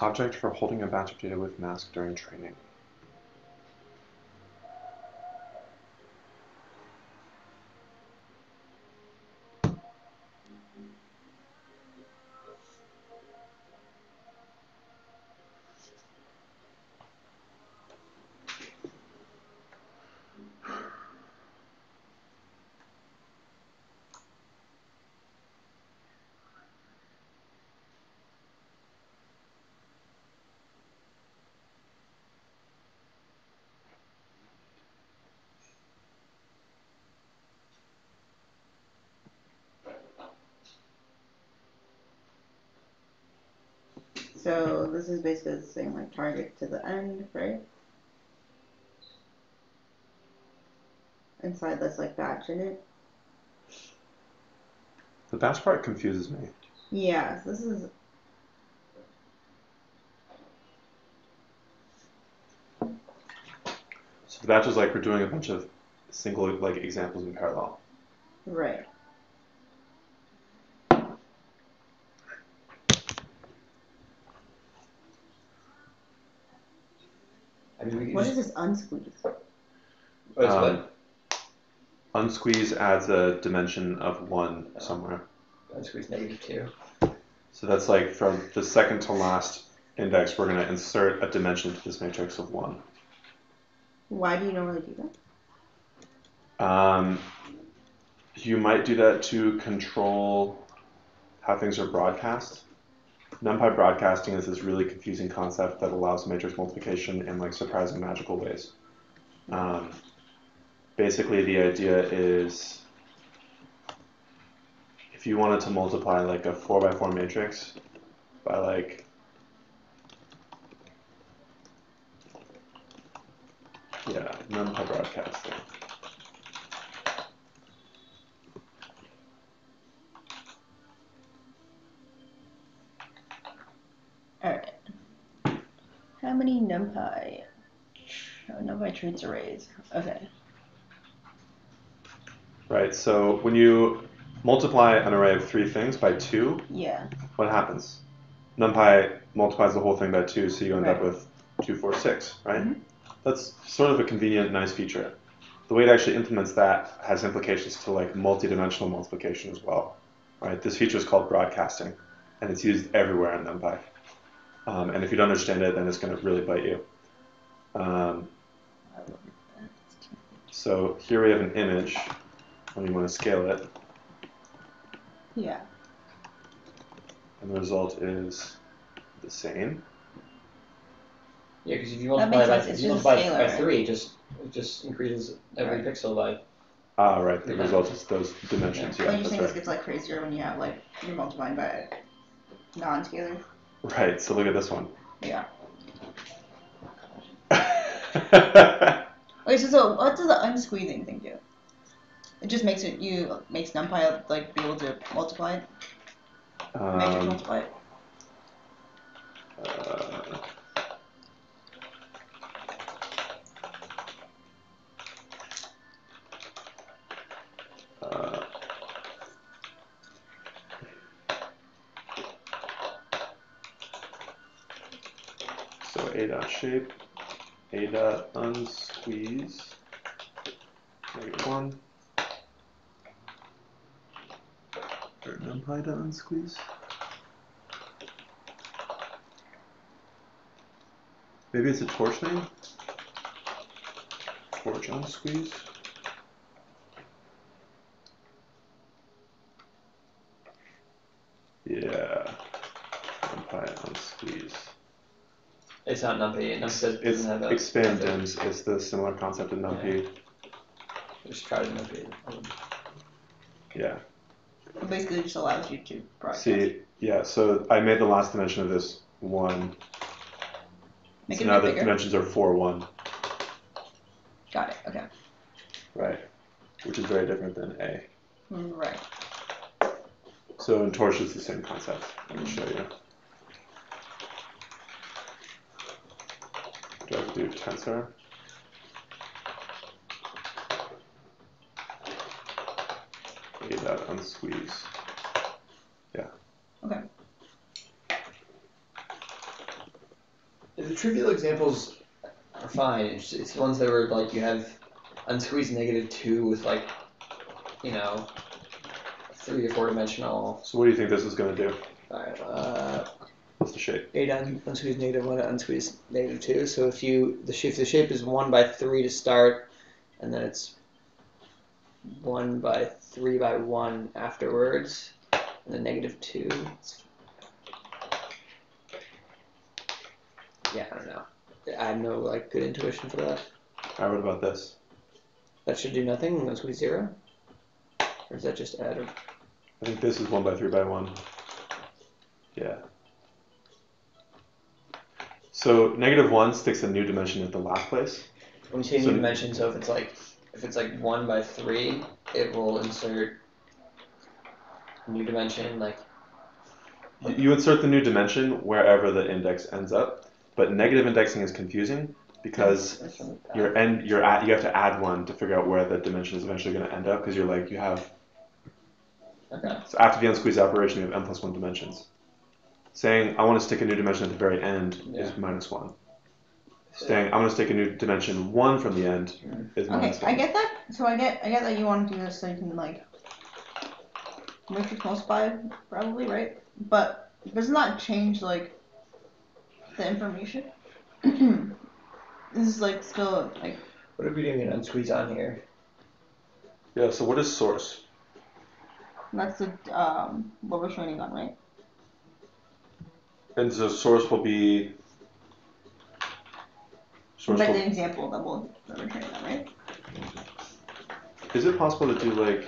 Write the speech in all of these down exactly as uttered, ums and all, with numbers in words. object for holding a batch of data with mask during training. So this is basically the same, like target to the end, right? Inside that's like batch in it. The batch part confuses me. Yes, this is. So the batch is like we're doing a bunch of single like examples in parallel. Right. What is this unsqueeze? Um, unsqueeze adds a dimension of one oh. somewhere. Unsqueeze negative two. So that's like from the second to last index, we're going to insert a dimension to this matrix of one. Why do you normally do that? Um, you might do that to control how things are broadcast. NumPy broadcasting is this really confusing concept that allows matrix multiplication in like surprising magical ways. Um, basically, the idea is if you wanted to multiply like a four by four matrix by like yeah, NumPy broadcasting. Alright. How many NumPy? Oh, NumPy treats arrays. Okay. Right, so when you multiply an array of three things by two, yeah. what happens? NumPy multiplies the whole thing by two, so you end right. up with two, four, six, right? Mm-hmm. That's sort of a convenient, nice feature. The way it actually implements that has implications to like multi-dimensional multiplication as well. Right? This feature is called broadcasting, and it's used everywhere in NumPy. Um, and if you don't understand it, then it's going to really bite you. Um, so here we have an image, and we want to scale it. Yeah. And the result is the same. Yeah, because if you multiply by, if you multiply scalar, by right? three, it just, it just increases every right. pixel by... Ah, right. The yeah. result is those dimensions. Yeah. Yeah, well, you think this gets like crazier when you have like you're multiplying by non-scalar? Right, so look at this one. Yeah. Wait, so, so what does the unsqueezing thing do? It just makes it you makes NumPy like be able to multiply it. Um, Magic multiply it. Uh, A dot shape, A dot unsqueeze, negative one, or NumPy dot unsqueeze. Maybe it's a torch name? Torch unsqueeze. Yeah, NumPy unsqueeze. It's not NumPy. NumPy doesn't have expand dims. It's the similar concept of NumPy. Yeah. Just try to NumPy. Yeah. It basically just allows you to broadcast. See, yeah. So I made the last dimension of this one. Make so it now the bigger. Dimensions are four, one. Got it. Okay. Right. Which is very different than A. Right. So in Torch, it's the same concept. Let me show you. Do I have to do tensor? A dot unsqueeze. Yeah. Okay. the trivial examples are fine. It's, it's the ones that were like you have unsqueezed negative two with like, you know, three or four dimensional. So what do you think this is going to do? All right. Uh, What's the shape? eight un unsqueezed negative one to unsqueezed negative two. So if you the shape the shape is one by three to start, and then it's one by three by one afterwards, and then negative two. Yeah, I don't know. I have no like good intuition for that. Alright, what about this? That should do nothing unless we zero? Or is that just add? I think this is one by three by one. Yeah. So negative one sticks a new dimension at the last place. When we say so new dimension, so if it's like if it's like one by three, it will insert a new dimension like you insert the new dimension wherever the index ends up. But negative indexing is confusing because you're end, you're at, you have to add one to figure out where the dimension is eventually going to end up because you're like, you have... Okay. So after the unsqueeze operation, you have n plus one dimensions. Saying, I want to stick a new dimension at the very end yeah. is minus one. Saying, I'm going to stick a new dimension one from the end is okay, minus one. Okay, I get that. So I get, I get that you want to do this so you can, like, make it close by, probably, right? But doesn't that change, like... the information? This is like still like. What are we doing an unsqueeze on here? Yeah. So what is source? That's the um, what we're training on, right? And so source will be. Source like will... the example that we'll that we're training on, right? Is it possible to do like?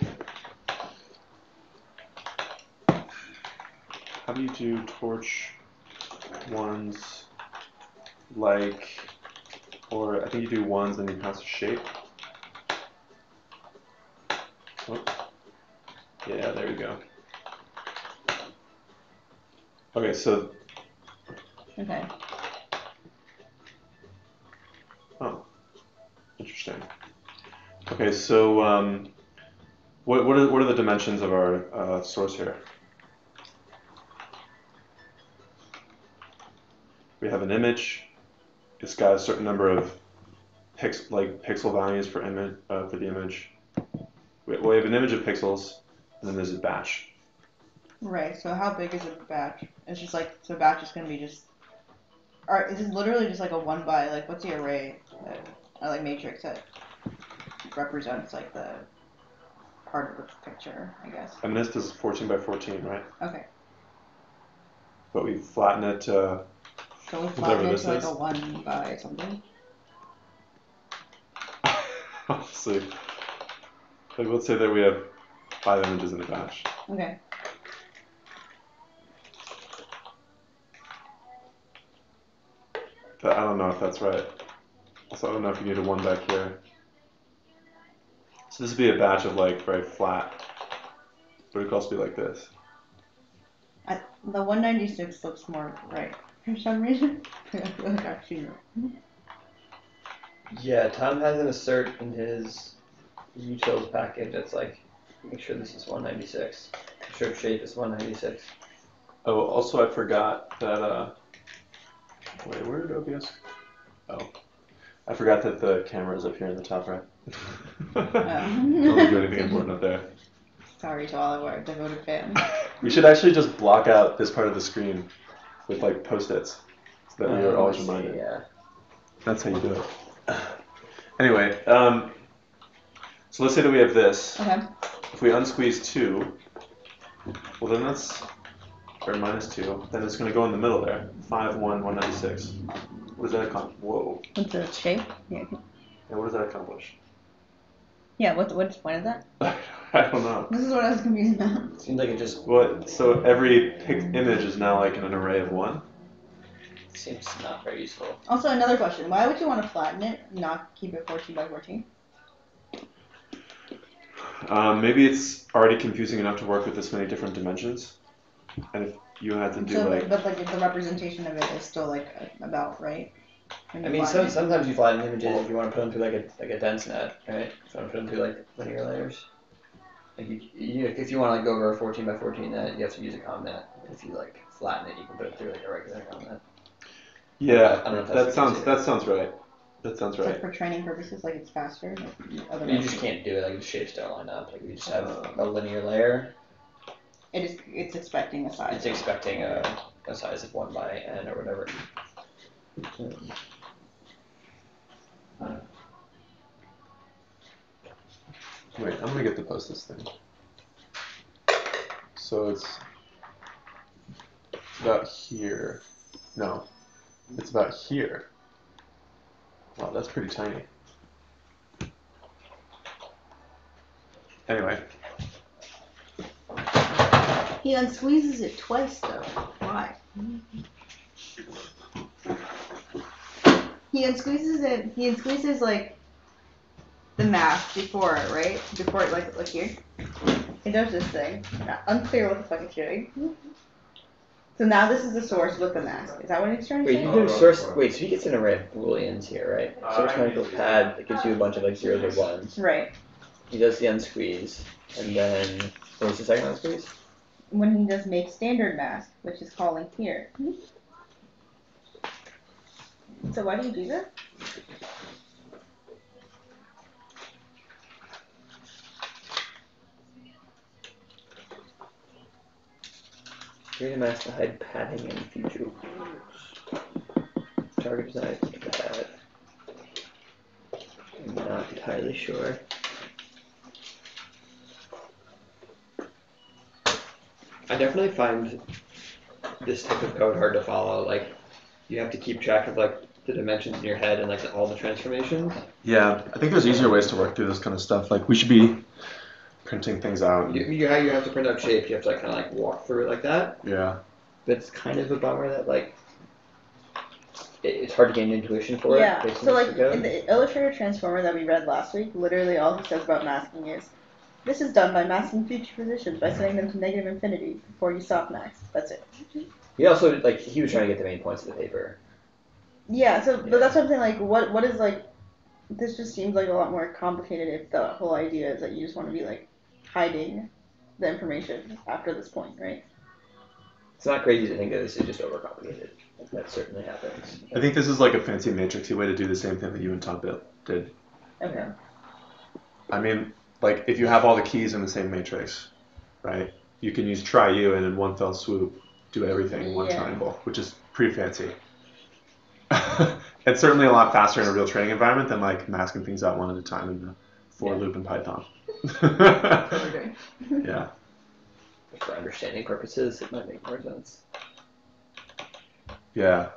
How do you do torch? Ones like, or I think you do ones and you pass a shape. Oh. Yeah, there we go. Okay, so. Okay. Oh, interesting. Okay, so um, what what are what are the dimensions of our uh, source here? We have an image. It's got a certain number of pix like pixel values for image uh, for the image. We, we have an image of pixels, and then there's a batch. Right. So how big is a batch? It's just like so. Batch is going to be just. Or is it literally just like a one by like what's the array that or like matrix that represents like the part of the picture? I guess. I mean, this is fourteen by fourteen, right? Okay. But we flatten it to. Uh, So we flatten it to like a one by something. Honestly. Like let's say that we have five images in a batch. Okay. But I don't know if that's right. Also I don't know if you need a one back here. So this would be a batch of like very flat. But it could also be like this. I, the one ninety-six looks more right. For some reason, yeah, Tom has an assert in his utils package that's like, make sure this is one ninety-six. Make sure shape is one ninety-six. Oh, also I forgot that, uh, wait, where did O B S? Oh, I forgot that the camera is up here in the top right. I don't do anything important up there. Sorry to all of our devoted fans. We should actually just block out this part of the screen. With like post-its, so that you're always reminded. Yeah. That's how you do it. Anyway, um, so let's say that we have this. Okay. If we unsqueeze two, well then that's, or minus two, then it's going to go in the middle there. five, one, one ninety-six. What does that accomplish? Whoa. What's the shape? Yeah. And what does that accomplish? Yeah, what, what's the point of that? I don't know. This is what I was confused about. Seems like it just... What? So every pic image is now like an array of one? Seems not very useful. Also, another question. Why would you want to flatten it, not keep it fourteen by fourteen? Um, maybe it's already confusing enough to work with this many different dimensions. And if you had to do so, like... But like the representation of it is still like about, right? I mean, some, sometimes you flatten images if you want to put them through like a like a dense net, right? If you want to put them through like linear layers. Like you, you, if you want to like go over a fourteen by fourteen net, you have to use a ComNet. If you like flatten it, you can put it through like a regular ComNet. Yeah, I don't know if that's that sounds that sounds right. That sounds right. So for training purposes, like it's faster. Like, you just can't do it. Like the shapes don't line up. Like you just have uh, a linear layer. It is. It's expecting a size. It's expecting a, a size of one by n or whatever. Um, uh, Wait, I'm gonna get to post this thing. So it's about here. No, it's about here. Wow, that's pretty tiny. Anyway. He unsqueezes it twice, though. Why? He unsqueezes it. He unsqueezes like the math before it, right? Before it, like, look here. It does this thing. Not unclear what the fuck it's doing. So now this is the source with the mask. Is that what it's trying to say? Wait, you do source. Wait, so he gets an array of booleans here, right? Source medical pad that gives you a bunch of like zeros or ones. Right. He does the unsqueeze, and then what was the second unsqueeze? When he does make standard mask, which is calling here. So why do you do that? Create a mask to hide padding and future rules. Target size is bad. I'm not entirely sure. I definitely find this type of code hard to follow. Like, you have to keep track of like the dimensions in your head and like the, all the transformations. Yeah, I think there's easier ways to work through this kind of stuff. Like, we should be printing things out. You, you, you have to print out shapes, you have to like, kind of like walk through it like that. Yeah. But it's kind of a bummer that like, it, it's hard to gain intuition for yeah. it. Yeah, so like in the Illustrator Transformer that we read last week, literally all he says about masking is, this is done by masking future positions by setting them to negative infinity before you softmax. That's it. He also, like, he was trying to get the main points of the paper. Yeah, so yeah. But that's something like, what what is like, this just seems like a lot more complicated if the whole idea is that you just want to be like, hiding the information after this point, right? It's not crazy to think that this is just overcomplicated. That certainly happens. I think this is like a fancy matrixy way to do the same thing that you and Tom did. Okay. I mean, like if you have all the keys in the same matrix, right? You can use try you and in one fell swoop do everything in one yeah. triangle, which is pretty fancy. It's certainly a lot faster in a real training environment than like masking things out one at a time in the for yeah. loop in Python. Yeah. For understanding purposes, it might make more sense. Yeah.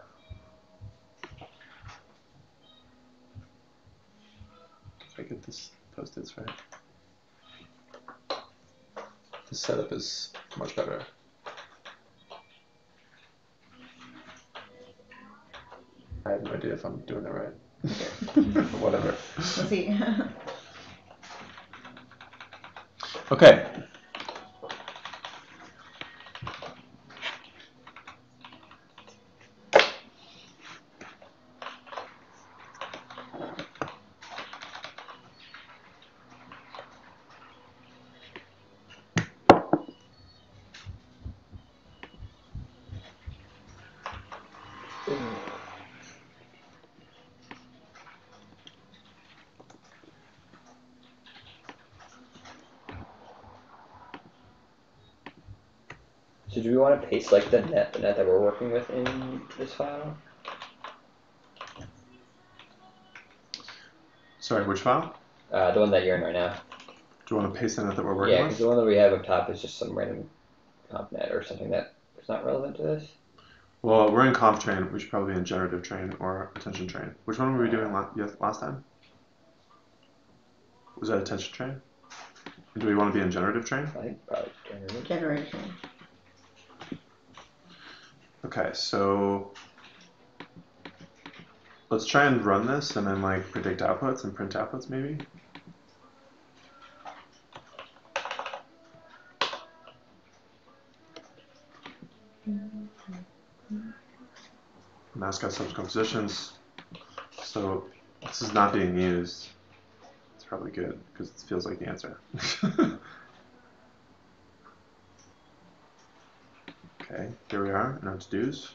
If I get this posted right, the setup is much better. I have no idea if I'm doing that right. Whatever. Let's see. Okay. So do we want to paste like the net, the net that we're working with in this file? Sorry, which file? Uh, the one that you're in right now. Do you want to paste the net that we're working with? Yeah, because the one that we have up top is just some random comp net or something that is not relevant to this. Well, we're in comp train. We should probably be in generative train or attention train. Which one were we doing la last time? Was that attention train? And do we want to be in generative train? I think probably generative. Generative train. Okay, so let's try and run this and then like predict outputs and print outputs maybe. Mask out subsequent positions. So this is not being used. It's probably good because it feels like the answer. Okay, here we are in our to-dos.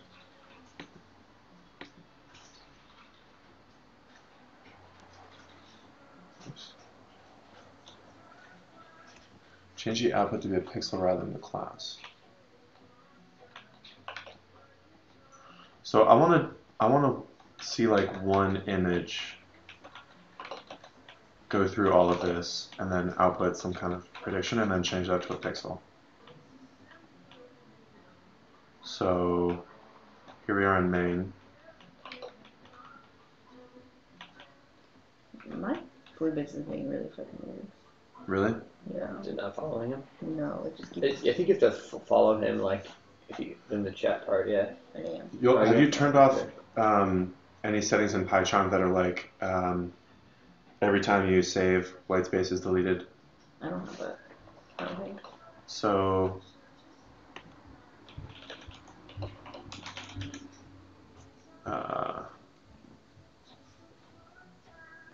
Change the output to be a pixel rather than the class. So I want to I want to see like one image go through all of this and then output some kind of prediction and then change that to a pixel. So here we are in main. My Bluebits is being really fucking weird. Really? Yeah. Is it not following him? No, it just keeps... I think you have to follow him, like, if you, in the chat part, yeah. I am. You'll, have you turned off um, any settings in PyCharm that are like, um, every time you save, white space is deleted? I don't have that. I don't think. So... Uh,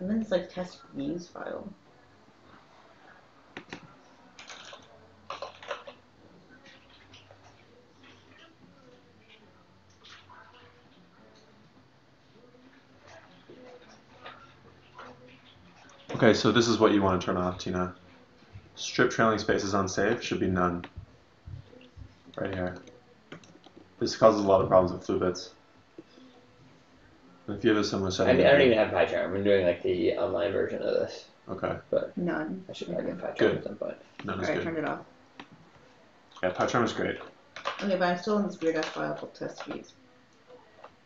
and then it's like test views file. Okay, so this is what you want to turn off, Tina. Strip trailing spaces on save should be none. Right here. This causes a lot of problems with Bluebits. If you have a similar setting, I, mean, I don't even have PyCharm. I'm doing like the online version of this. Okay. But none. I should probably get PyCharm good. At some point. None is All right, good. Turned it off. Yeah, PyCharm is great. Okay, but I'm still in this weird ass file called test feeds.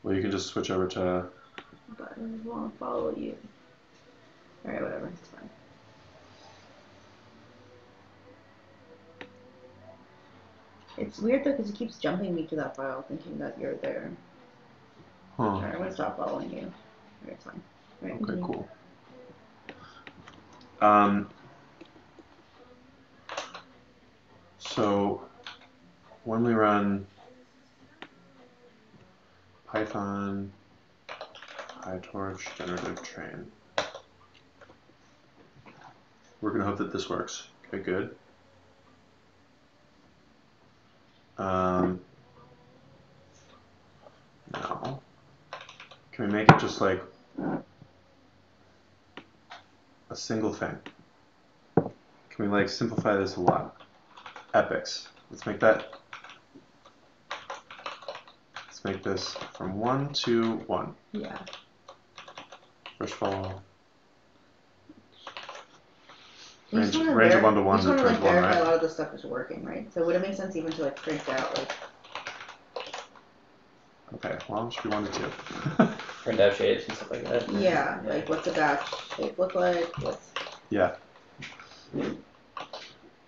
Well, you can just switch over to. But I just want to follow you. All right, whatever. It's fine. It's weird though, because it keeps jumping me to that file, thinking that you're there. Huh. All right, I'm gonna stop following you. All right, it's fine. All right, okay, mm-hmm. Cool. Um, so when we run Python PyTorch generative train, we're gonna hope that this works. Okay, good. Um, now. Can we make it just like a single thing? Can we like simplify this a lot? Epics. Let's make that. Let's make this from one to one. Yeah. First of all, range, range of one to one to print one, right? A lot of this stuff is working, right? So would it make sense even to like print out like? Okay, well, it should be one to two. Print out shapes and stuff like that. Yeah, yeah, like what's a batch shape look like? What's... Yeah.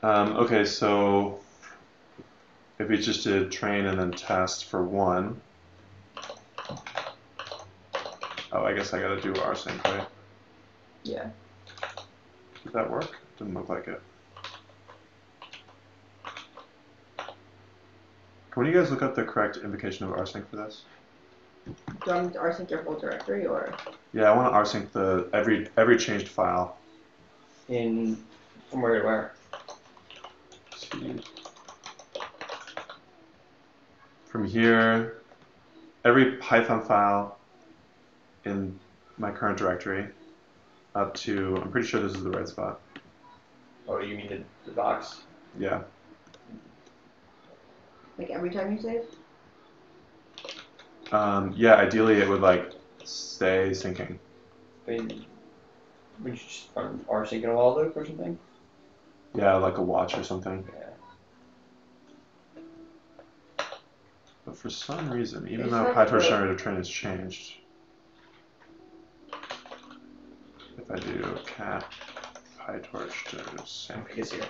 Um, okay, so if we just did train and then test for one. Oh, I guess I gotta do rsync, right? Yeah. Did that work? Didn't look like it. Can you guys look up the correct invocation of rsync for this? Do you want me to rsync your whole directory, or? Yeah, I want to rsync the every every changed file. In from where to where? Let's see. From here, every Python file in my current directory up to. I'm pretty sure this is the right spot. Oh, you mean the, the box? Yeah. Like every time you save? Um, yeah, ideally it would like stay syncing. I mean, would you just um, rsync a while loop or something? Yeah, like a watch or something. Yeah. But for some reason, even it's though PyTorch generative train has changed, if I do cat PyTorch to sync. Okay, so, you're,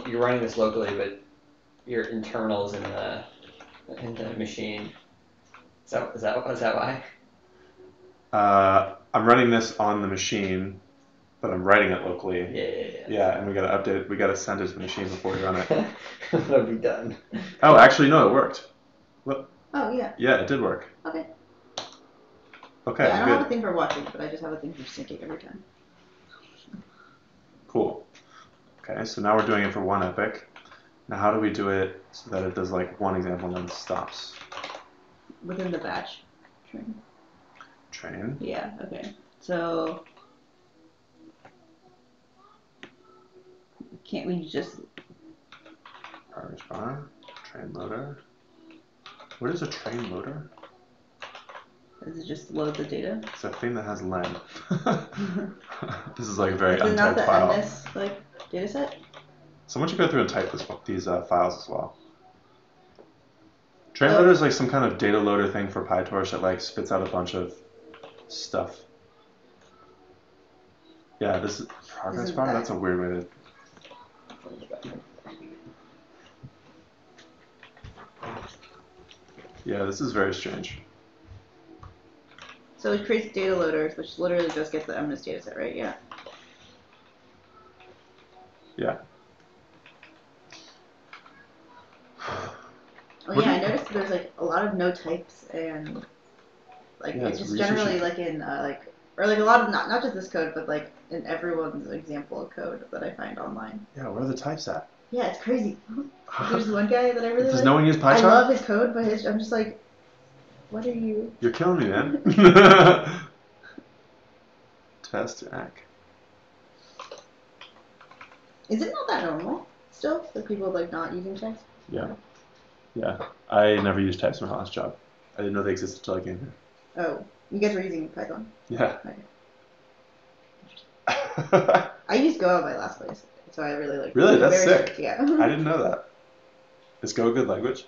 so you're running this locally, but your internals in the in the machine. Is that is that is that why? Uh, I'm running this on the machine, but I'm writing it locally. Yeah, yeah, yeah. Yeah, and we gotta update. We gotta send it to the machine before we run it. That'll be done. Oh, actually, no, it worked. Look. Oh yeah. Yeah, it did work. Okay. Okay. Yeah, I don't good. have a thing for watching, but I just have a thing for syncing every time. Cool. Okay, so now we're doing it for one epic. Now, how do we do it so that it does like one example and then stops? Within the batch train. Train? Yeah, okay. So Can't we just garbage bar, train loader? What is a train loader? Does it just load the data? It's a thing that has len. This is like a very untyped not the file. M S, like data set? Someone should go through and type this, these uh, files as well. Train oh. loader is like some kind of data loader thing for PyTorch that like spits out a bunch of stuff. Yeah, this is progress Isn't bar. That That's a weird way to. Yeah, this is very strange. So it creates data loaders, which literally just gets the M NIST data set, right? Yeah. Yeah. Oh yeah, I noticed there's like a lot of no types and like yeah, it's just generally like in uh, like or like a lot of not not just this code but like in everyone's example of code that I find online. Yeah, where are the types at? Yeah, it's crazy. There's one guy that I really. Does like. no one use PyCharm? I love his code, but his, I'm just like, what are you? You're killing me, man. Test hack. Is it not that normal still that people like not using text? Yeah. Yeah, I never used types in my last job. I didn't know they existed until I came here. Oh, you guys were using Python? Yeah. Okay. I used Go at my last place, so I really like. Really, that's sick. Yeah. I didn't know that. Is Go a good language?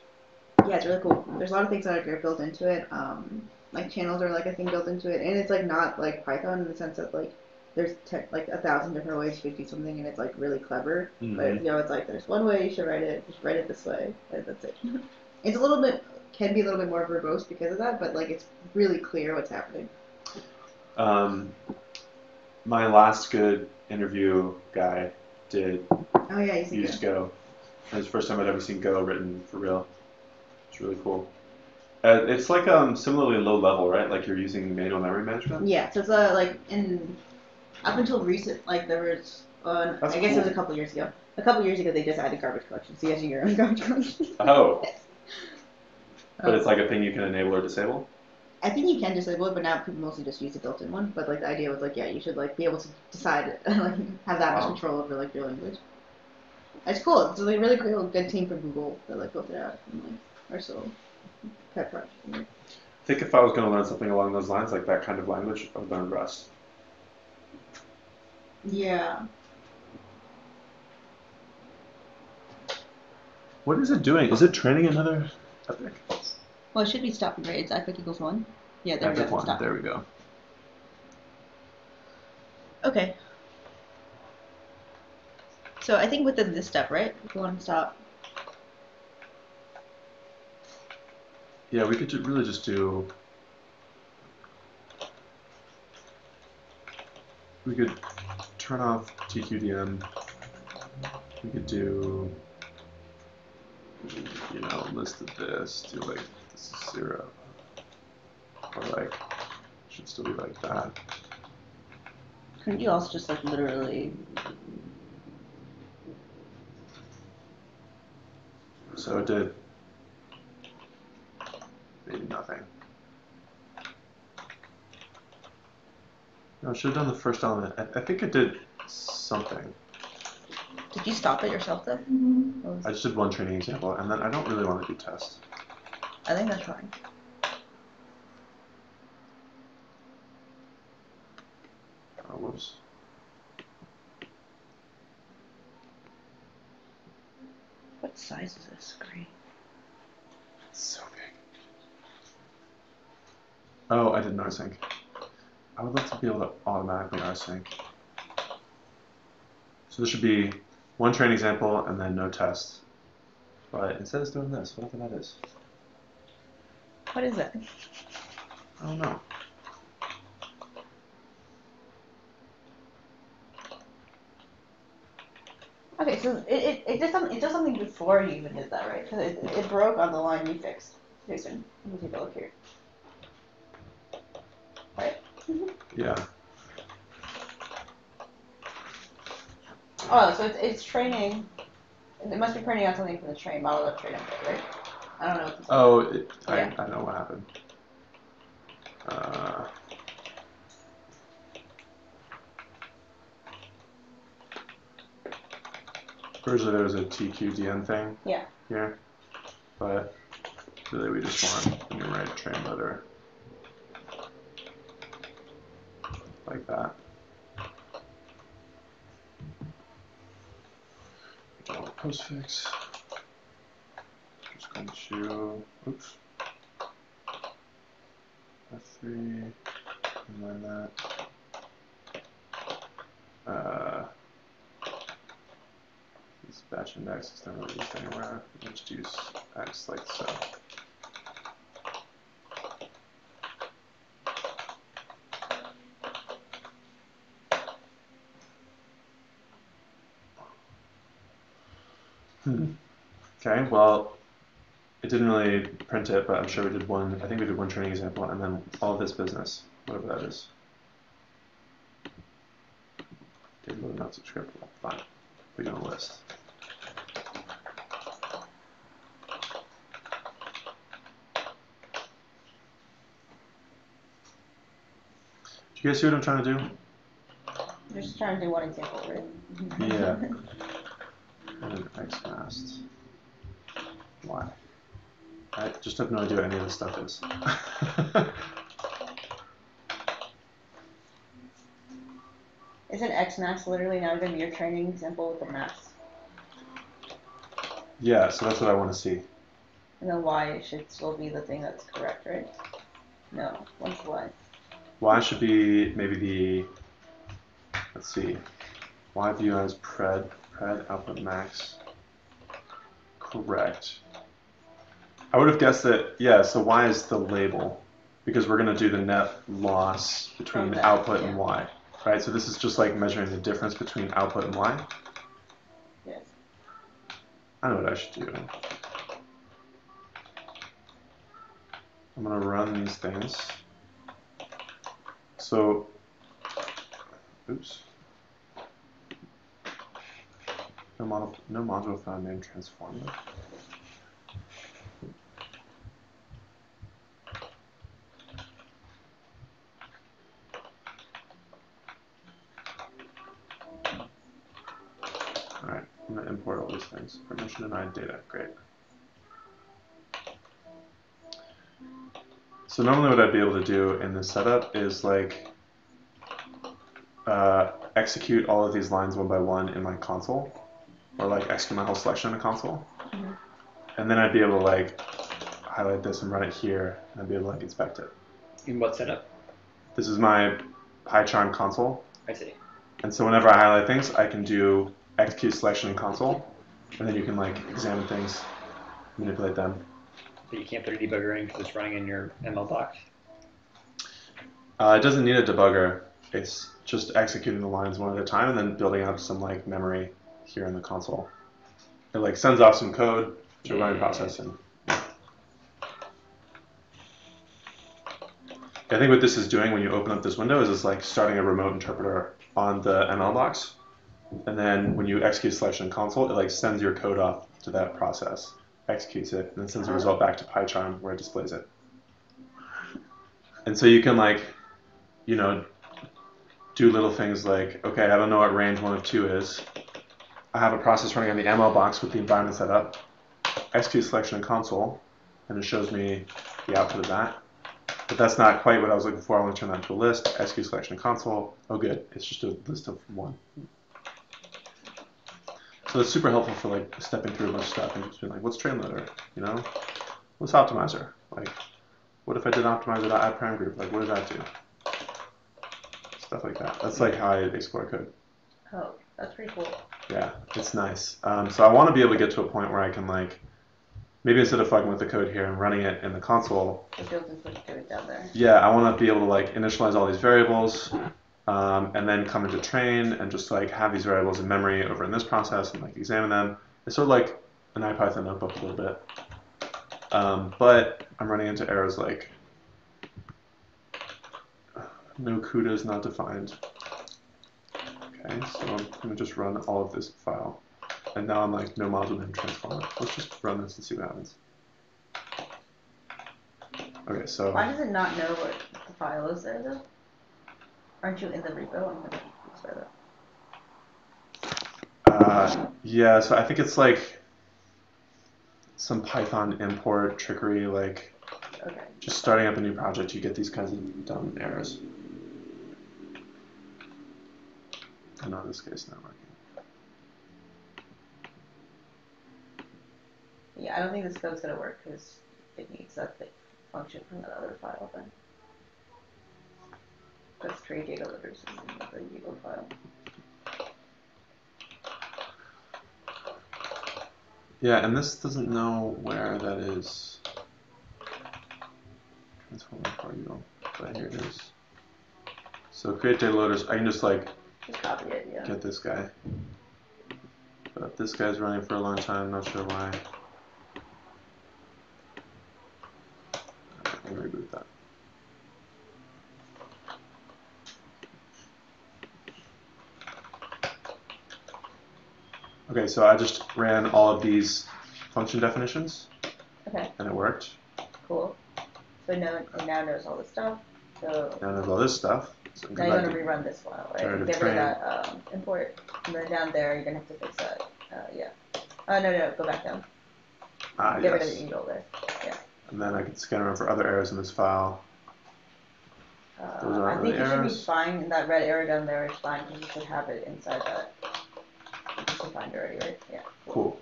Yeah, it's really cool. There's a lot of things that are built into it. Um, like channels are like a thing built into it, and it's like not like Python in the sense that like there's te like a thousand different ways you could do something, and it's like really clever. Mm-hmm. But you know, it's like there's one way you should write it. Just write it this way, and that's it. It's a little bit can be a little bit more verbose because of that, but like it's really clear what's happening. Um, my last good interview guy did oh yeah used, used Go. Go. It was the first time I'd ever seen Go written for real. It's really cool. Uh, it's like um similarly low level, right? Like you're using manual memory management. Yeah, so it's uh, like in. Up until recent, like there was, uh, I guess cool. it was a couple years ago. A couple years ago, they just added garbage collection, so you have to do your own garbage collection. Oh. But it's like a thing you can enable or disable? I think you can disable it, but now people mostly just use the built-in one. But like the idea was like, yeah, you should like be able to decide, like have that wow. much control over like your language. It's cool. It's a like, really cool, good team from Google that like built it out, and, like, or so. Pet project. I think if I was going to learn something along those lines, like that kind of language, I would learn Rust. Yeah. What is it doing? Is it training another epic? Well, it should be stop and grades. Epic equals one. Yeah, there epic we go. One. Stop. There we go. Okay. So I think within this step, right? We want to stop. Yeah, we could really just do. We could. Turn off T Q D M. We could do, you know, list of this, do like this is zero, or like should still be like that. Couldn't you also just like literally? So it did maybe nothing. No, I should have done the first element. I, I think it did something. Did you stop it yourself then? Mm-hmm. I just did one training example, and then I don't really want to do tests. I think that's fine. Oh, whoops. What size is this screen? It's so big. Oh, I did rsync. I would love to be able to automatically rsync. So this should be one train example and then no test. But instead it's doing this. What if that is? What is it? I don't know. Okay, so it, it, it, did, some, it did something before you even did that, right? Because it, it broke on the line you fixed. Jason, let me take a look here. Yeah. Oh, so it's, it's training. It must be printing out something from the train model of train input, right? I don't know what this oh, it, I, yeah. I know what happened. Uh, originally there was a T Q D M thing. Yeah. Here, but really we just want a numeric train letter like that. Oh, postfix. Just going to oops. F three, and then that. Uh, this batch index is not really used anywhere. We can just use x like so. Hmm. Okay. Well, it didn't really print it, but I'm sure we did one. I think we did one training example, and then all of this business, whatever that is. Download not subscribable. Fine. We don't list. Do you guys see what I'm trying to do? You're just trying to do one example, right? Yeah. And then X masked. Why? I just have no idea what any of this stuff is. Isn't xmax literally not even your training example with the max? Yeah, so that's what I want to see. And the y should still be the thing that's correct, right? No, what's y? Y should be maybe the, let's see, y view as pred, pred output max, correct. I would have guessed that, yeah, so y is the label, because we're going to do the net loss between the output and y, right? So this is just like measuring the difference between output and y. Yes. I know what I should do. I'm going to run these things. So, oops. No model, no module found named Transformers. Import all these things. Permission denied data. Great. So normally what I'd be able to do in this setup is like uh, execute all of these lines one by one in my console, or like execute my whole selection in a console. Mm-hmm. And then I'd be able to like highlight this and run it here, and I'd be able to like inspect it. In what setup? This is my PyCharm console. I see. And so whenever I highlight things, I can do execute selection in console, and then you can like examine things, manipulate them. But you can't put a debugger in because it's running in your M L box? Uh, it doesn't need a debugger. It's just executing the lines one at a time and then building up some like memory here in the console. It like sends off some code to a running process. And I think what this is doing when you open up this window is it's like starting a remote interpreter on the M L box. And then when you execute selection console, it like sends your code off to that process, executes it, and then sends the result back to PyCharm where it displays it. And so you can like, you know, do little things like, okay, I don't know what range one of two is. I have a process running on the M L box with the environment set up, execute selection in console, and it shows me the output of that. But that's not quite what I was looking for. I want to turn that into a list, execute selection in console. Oh, good. It's just a list of one. So it's super helpful for like stepping through a bunch of stuff and just being like, what's train loader? You know, what's optimizer? Like, what if I did optimizer.add prime group? Like, what does that do? Stuff like that. That's like how I explore code. Oh, that's pretty cool. Yeah, it's nice. Um, so I want to be able to get to a point where I can like, maybe instead of fucking with the code here and running it in the console, it builds and puts code down there. Yeah, I want to be able to like initialize all these variables. Um, and then come into train and just like have these variables in memory over in this process and like examine them. It's sort of like an IPython notebook a little bit. Um, but I'm running into errors like no CUDA is not defined. Okay, so I'm gonna just run all of this file. And now I'm like no module named transformer. Let's just run this and see what happens. Okay, so why does it not know what the file is there though? Aren't you in the repo? I'm going to explore that. Uh, yeah, so I think it's like some Python import trickery, like okay. just starting up a new project, you get these kinds of dumb errors. I know this case not working. Yeah, I don't think this code's going to work because it needs that thing function from that other file then. That's trade data literacy in the Eagle file. Yeah, and this doesn't know where that is. Transform for Eagle. But here it is. So create data loaders, I can just like just copy it, yeah. Get this guy. But this guy's running for a long time, not sure why. Reboot that. Okay, so I just ran all of these function definitions. Okay. And it worked. Cool. So now it now knows all this stuff. So now it knows all this stuff. So now you're going to rerun this file, right? Get rid of that um, import. And then down there, you're going to have to fix that. Uh, yeah. Oh, no, no, go back down. Ah, yes. Get rid of the eagle there. Yeah. And then I can scan around for other errors in this file. Uh, Those aren't I think really it errors. should be fine. That red arrow down there is fine because you should have it inside that. You should find it already, right? Yeah. Cool.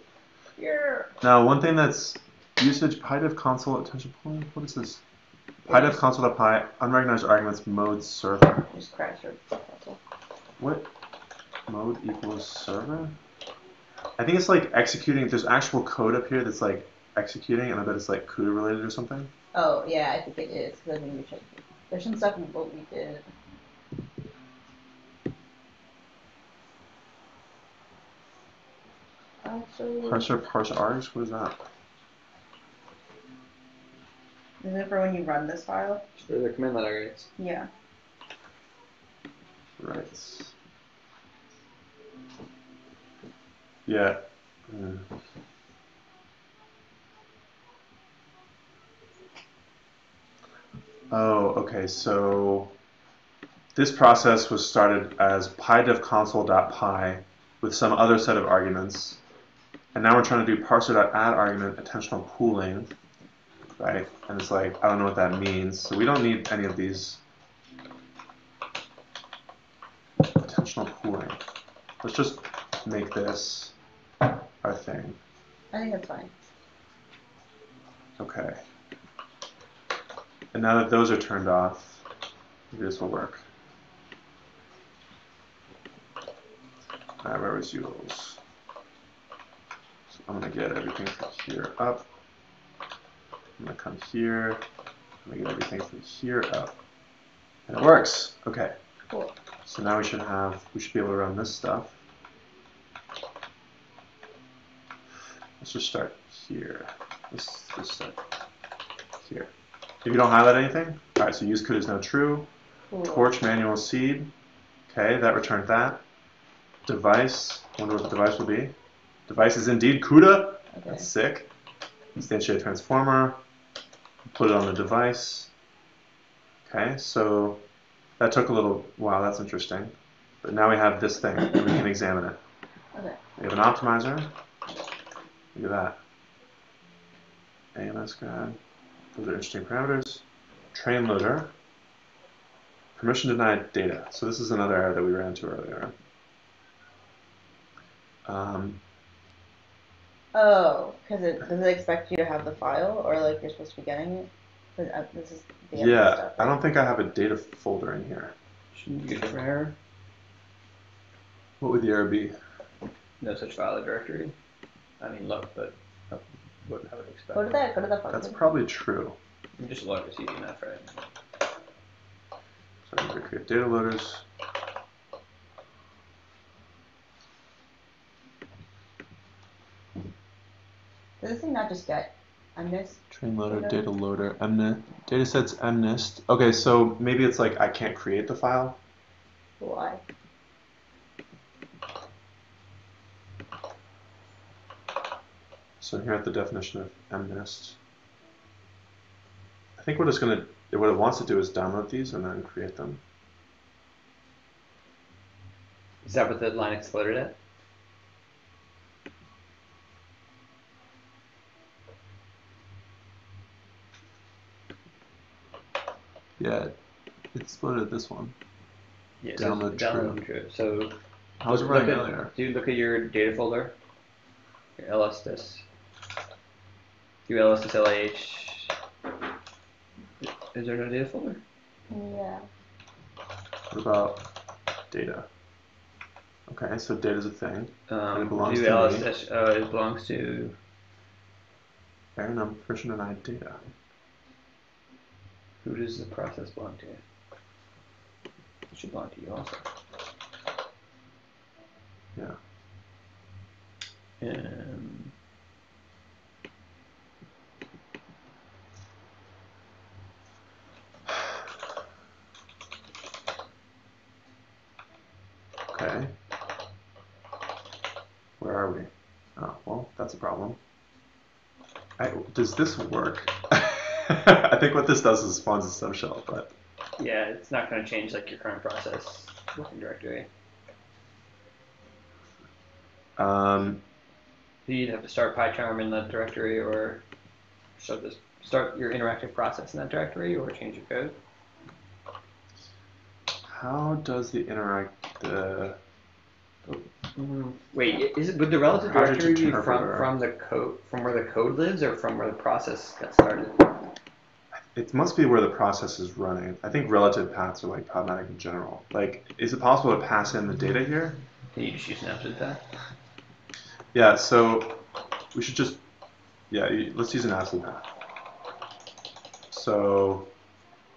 Yeah. Now, one thing that's usage PyDev console attention point. What is this? PyDev console.py unrecognized arguments mode server. Just crash your console. What mode equals server? I think it's like executing. There's actual code up here that's like. Executing, and I bet it's like CUDA related or something. Oh yeah, I think it is. Cause I think we checked. There's some stuff in what we did. Actually, parser parse args. What is that? Is it for when you run this file? Sure, the command line args. Yeah. Right. Yeah. Mm. Oh, okay, so this process was started as pydevconsole.py with some other set of arguments, and now we're trying to do parser.add argument attentional pooling, right? And it's like, I don't know what that means, so we don't need any of these. Attentional pooling. Let's just make this our thing. I think that's fine. Okay. And now that those are turned off, maybe this will work. Uh, where was Yules? So I'm going to get everything from here up. I'm going to come here. I'm going to get everything from here up. And it works. OK. Cool. So now we should have, we should be able to run this stuff. Let's just start here. Let's just start here. If you don't highlight anything, all right, so use CUDA is now true. Cool. Torch manual seed. Okay, that returned that. Device, I wonder what the device will be. Device is indeed CUDA. Okay. That's sick. Instantiate transformer. Put it on the device. Okay, so that took a little while. That's interesting. But now we have this thing, and we can examine it. Okay. We have an optimizer. Look at that. A M S Grad. Those are interesting parameters. Train loader. Permission denied data. So this is another error that we ran into earlier. Um, oh, because it does it expect you to have the file, or like you're supposed to be getting it? This is the yeah, stuff, right? I don't think I have a data folder in here. Shouldn't you get an error? What would the error be? No such file or directory. I mean, look, but. What I would expect. Go to that, go to that That's probably true. You just log your C D M F, right? So I'm going to create data loaders. Does this thing not just get M NIST? Train loader, data loader, M NIST. Datasets M NIST. Okay, so maybe it's like I can't create the file. Why? So here at the definition of M NIST, I think what it's going to, what it wants to do is download these and then create them. Is that what the line exploded at? Yeah, it exploded this one. Yeah, download download true. true. So I was running earlier. Do you look at your data folder? Your L S dys. Do L S dys L I H. Is there no data folder? Yeah. What about data? Okay, so data's a thing. Um, it belongs do to L S dys, uh, it belongs to. Aaron, I'm version and I data. Who does the process belong to? It should belong to you also. Yeah. Um, okay. Where are we? Oh, well, that's a problem. I, does this work? I think what this does is spawns a subshell, but... Yeah, it's not going to change like your current process working directory. Um, you either have to start PyCharm in that directory, or start, this, start your interactive process in that directory, or change your code. How does the interact the? Mm-hmm. Wait, is it would the relative directory be from from the code from where the code lives, or from where the process got started? It must be where the process is running. I think relative paths are like problematic in general. Like, is it possible to pass in the data here? Can you just use an absolute path? Yeah, so we should just, yeah, let's use an absolute path. So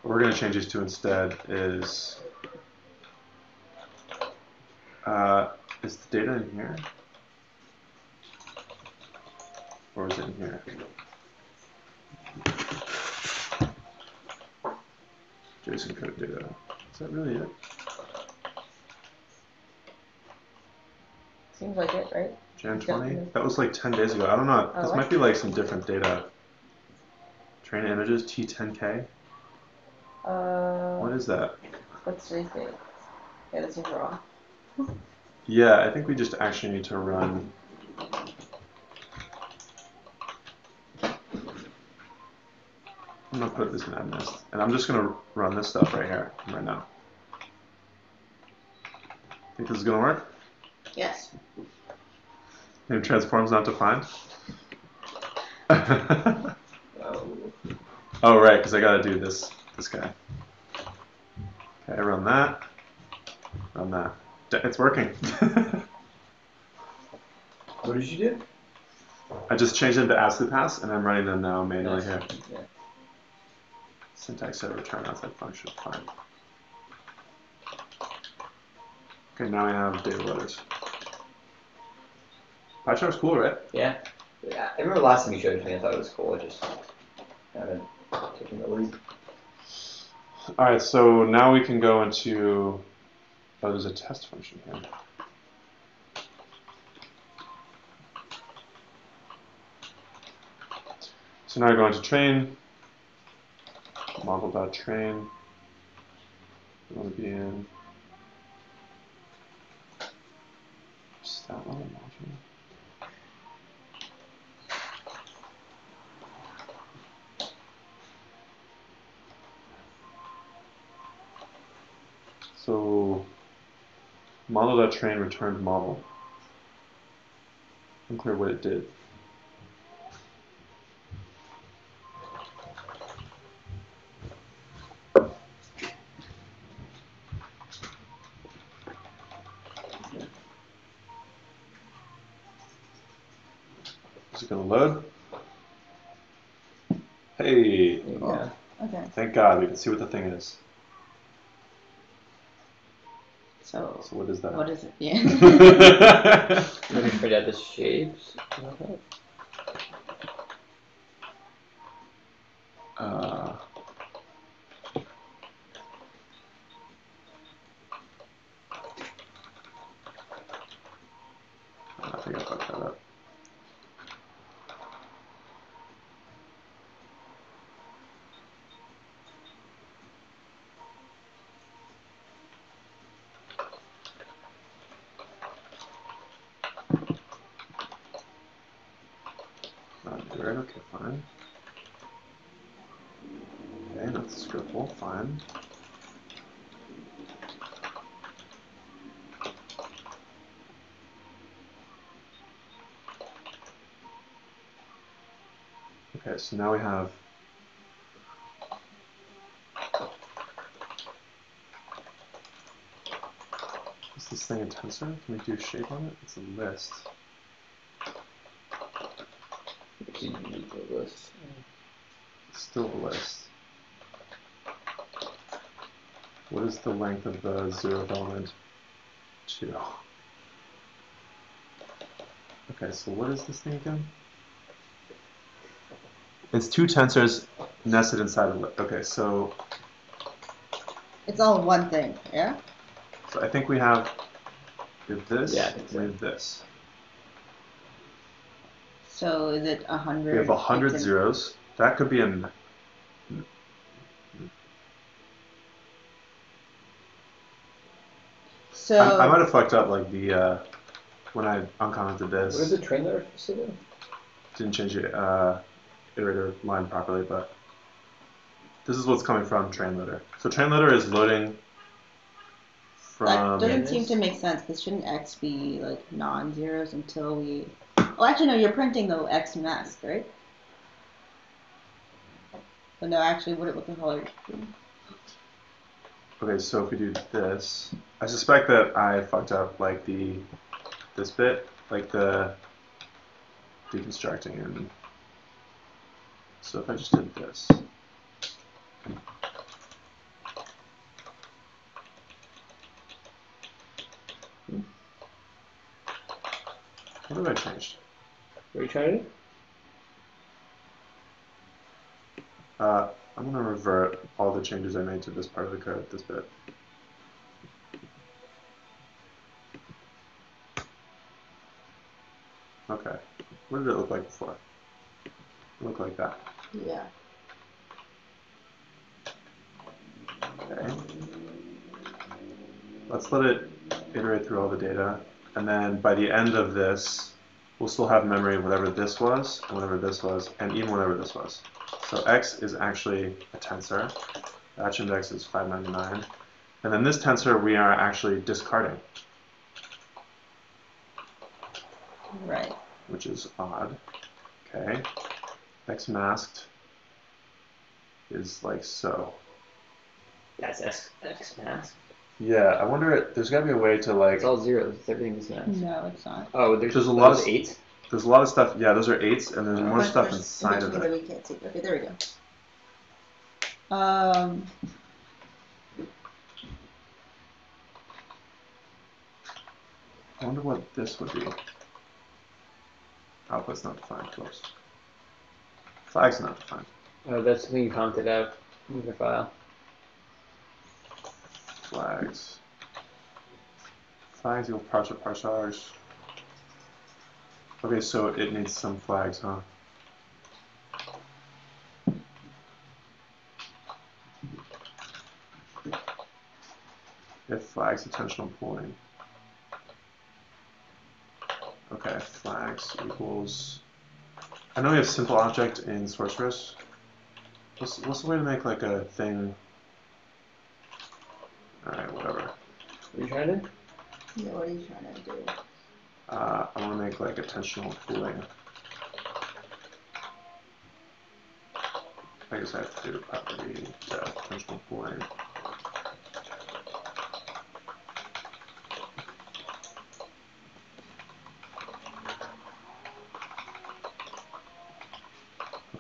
what we're going to change these to instead is, uh, is the data in here? Or is it in here? JSON code data. Is that really it? Seems like it, right? January twenty? That was like ten days ago. I don't know. Oh, this might be like some different data. Train images, T ten K? Uh, what is that? What's today's date? Yeah, that seems wrong. Yeah, I think we just actually need to run... I'm going to put this in M NIST, and I'm just going to run this stuff right here, right now. Think this is going to work? Yes. Name transforms not defined? Oh. Oh, right, because I got to do this, this guy. Okay, run that, run that. It's working. What did you do? I just changed them to absolute paths, and I'm running them now manually here. Yeah. Syntax error, return outside function, fine. Okay, now we have data letters. PyCharm's cool, right? Yeah. Yeah. I remember last time you showed it to me, I thought it was cool. I just haven't taken the lead. All right, so now we can go into, oh, there's a test function here. So now we're going to train. Model.train. We want to be in just that little module. So model.train returned model. Unclear what it did. Load. Hey. Yeah. Oh. Okay. Thank God we can see what the thing is. So. So what is that? What is it? Yeah. Let me figure out the shapes. Okay. Uh. I think I fucked that up. Okay, fine. Okay. that's scriptable, fine. Okay, so now we have is this thing a tensor? Can we do shape on it? It's a list. It's a list. It's still a list. What is the length of the zeroth element? Two. Okay, so what is this thing again? It's two tensors nested inside of it. Okay, so it's all one thing, yeah? So I think we have this yeah, and so. this. So is it a hundred? We have a hundred zeros. That could be a. So I, I might have fucked up like the uh, when I uncommented this. What is the train that references it? Didn't change it. Uh, iterator line properly, but this is what's coming from train loader. So train loader is loading from... That doesn't seem to make sense, because shouldn't x be like non-zeros until we... Oh, actually, no, you're printing the x mask, right? But no, actually, what, what the hell are you doing? Okay, so if we do this, I suspect that I fucked up like the this bit, like the deconstructing and... So if I just did this, what have I changed? Retried it? Uh, I'm going to revert all the changes I made to this part of the code, this bit. Okay, what did it look like before? It looked like that. Yeah. Okay. Let's let it iterate through all the data, and then by the end of this, we'll still have memory of whatever this was, and whatever this was, and even whatever this was. So x is actually a tensor. Batch index is five ninety-nine, and then this tensor we are actually discarding. Right. Which is odd. Okay. X masked is like so. That's X, X masked. Yeah, I wonder. If, there's got to be a way to like. It's all zeros. It's everything is masked. No, it's not. Oh, there's, there's a lot of eights. There's a lot of stuff. Yeah, those are eights, and there's oh, more stuff there's, inside there's of it. We can't see. Okay, there we go. Um. I wonder what this would be. Output's not defined, of course. Flag's not defined. Oh, that's something you commented out in your file. Flags. Flags, you'll parse or parsage. Okay, so it needs some flags, huh? If flags, attentional pooling. Okay, flags equals... I know we have simple object in Sorceress. What's, what's the way to make like a thing? Alright, whatever. Are you trying to? Yeah, what are you trying to do? Uh, I want to make like attentional pooling. I guess I have to do property yeah, attentional pooling.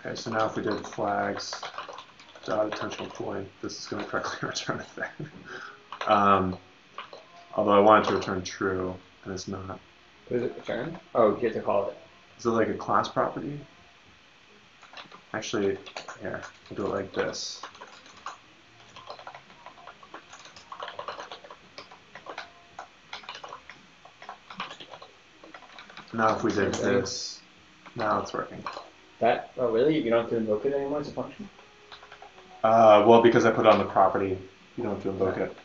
Okay, so now if we did flags dot attentional pooling, this is going to correctly return a thing. um, although I want it to return true, and it's not. What does it return? Oh, you have to call it. Is it like a class property? Actually, here, I'll do it like this. Now if we did this, now it's working. That, oh really? You don't have to invoke it anymore as a function? Uh, well, because I put on the property, you don't have to invoke it.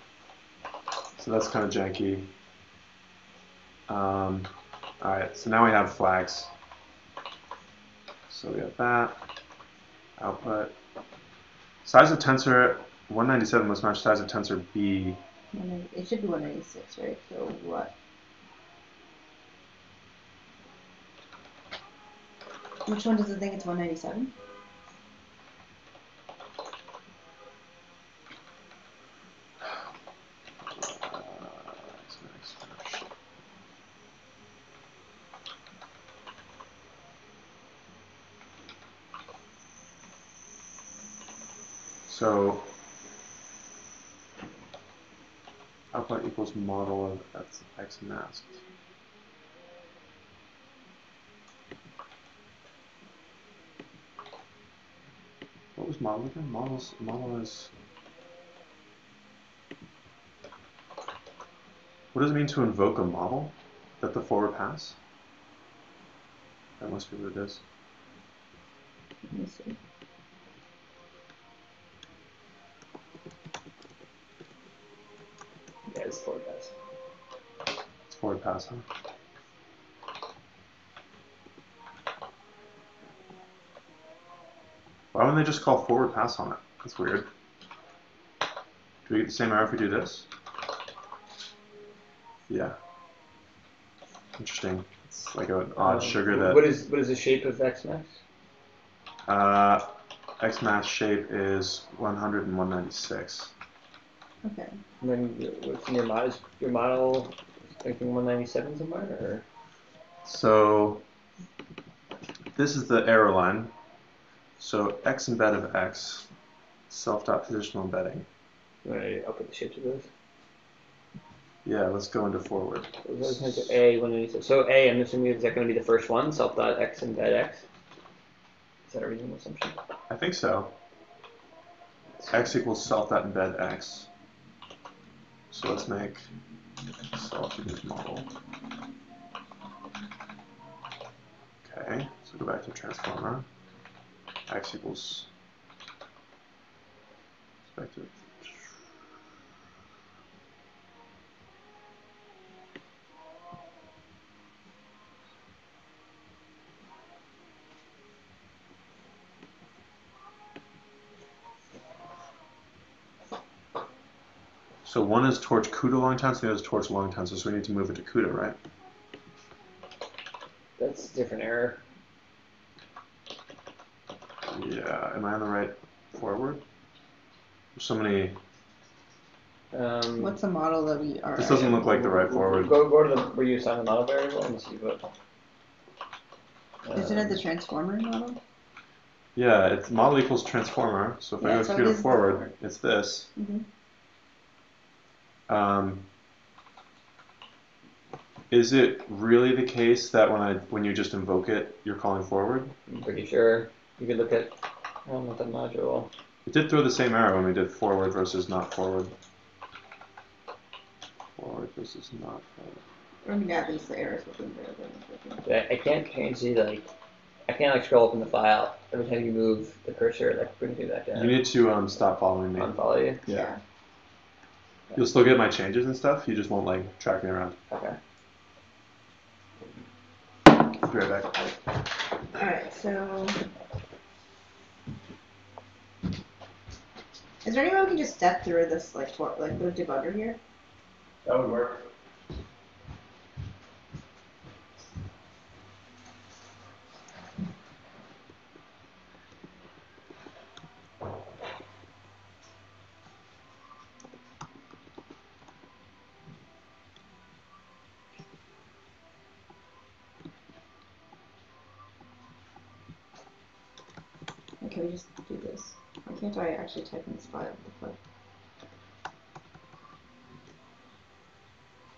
So that's kind of janky. Um, Alright, so now we have flags. So we have that, output. Size of tensor one ninety-seven must match size of tensor B. It should be one ninety-six, right? So what? Which one doesn't think it's one ninety-seven? So output equals model of that's X masked. What was model again? Models model is what does it mean to invoke a model? That the forward pass? That must be what it is. Let me see. It's forward pass. It's forward pass, huh? Why wouldn't they just call forward pass on it? That's weird. Do we get the same error if we do this? Yeah. Interesting. It's like an odd um, sugar that. What is what is the shape of Xmath? Uh, Xmath shape is one hundred and one ninety-six. Okay. And then what's in your model? Is your model thinking one ninety-seven somewhere? Or? So this is the error line. So X embed of X, self.positional embedding. You want to open the shapes of those? Yeah, let's go into forward. So A, one ninety-seven. So A, I'm assuming, is that going to be the first one? Self.X embed X? Is that a reasonable assumption? I think so. X equals self.embed X. So let's make self image model. Okay, so go back to transformer. X equals expected. So one is torch CUDA long tensor, the other is torch long tensor, so we need to move it to CUDA, right? That's a different error. Yeah, am I on the right forward? There's so many... Um, What's the model that we are... This doesn't look like the right forward. Go, go to the... Were you assigned the model variable and see what... Um, Isn't it the transformer model? Yeah, it's model equals transformer, so if yeah, I go so CUDA it forward, forward, it's this. Mm-hmm. Um, is it really the case that when I when you just invoke it, you're calling forward? I'm pretty sure. You could look at um, with the module. It did throw the same error when we did forward versus not forward. Forward versus not forward. I mean, yeah, there's the errors within there. I can't change the like. I can't like scroll up in the file every time you move the cursor. Like brings you back down. You need to um stop following me. Unfollow you. Yeah. yeah. You'll still get my changes and stuff, you just won't like track me around. Okay. I'll be right back. Alright, so is there any way we can just step through this like what like the debugger here? That would work. Can we just do this? Why can't I actually type in this file?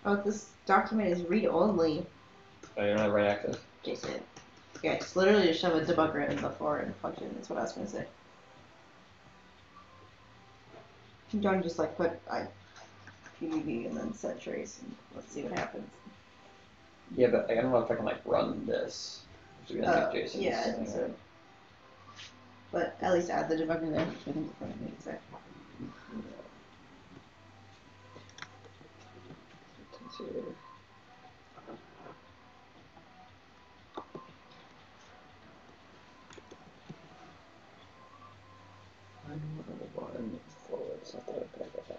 Oh, this document is read-only. Oh, you don't have right access? Jason. Yeah, just literally just shove a debugger in the forward function. That's what I was going to say. You don't just like put I P D B and then set trace and let's see what happens. Yeah, but I don't know if I can like run this. So we uh, Jason's yeah, I think so. Right? But at least add the debugger there, which I think is what I need to say. I don't know. and forward, blah, blah, blah, blah.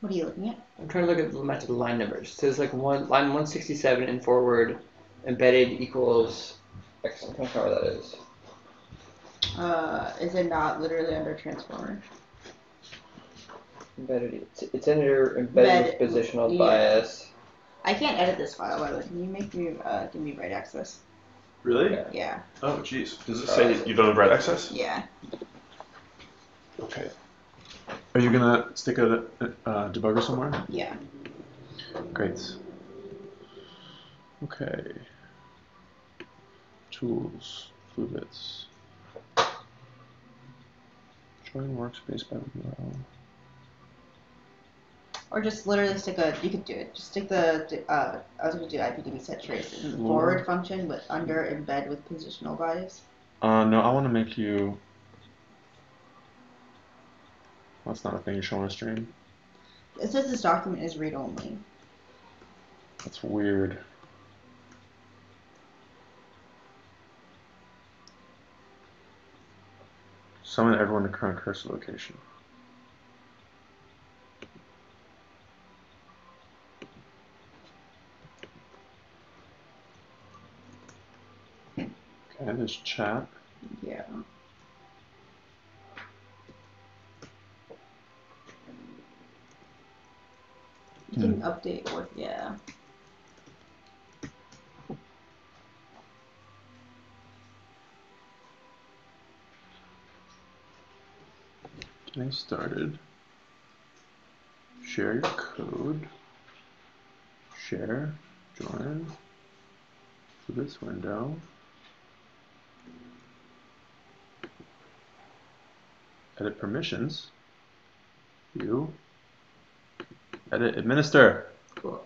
What are you looking at? I'm trying to look at the match of the line numbers. So it's like one line one sixty-seven and forward embedded equals X. I don't know where that is. Uh, is it not literally under Transformers? Embedded. It's, it's under embedded Bed, positional yeah. bias. I can't edit this file, by the way. Can you make me uh, give me write access? Really? Yeah. yeah. Oh, jeez. Does it say uh, you don't have write access? Yeah. Okay. Are you gonna stick a, a, a debugger somewhere? Yeah. Great. Okay. Tools, Bluebits. Join workspace by U R L. Or just literally stick a. You could do it. Just stick the. Uh, I was gonna do I P D B set trace in the forward function, but under embed with positional bias. Uh no, I want to make you. That's not a thing you show on a stream. It says this document is read-only. That's weird. Summon everyone to current cursor location. Okay, there's chat. Yeah. You can update or yeah. Getting started. Share your code. Share. Join. To this window. Edit permissions. View. Edit, administer. Cool.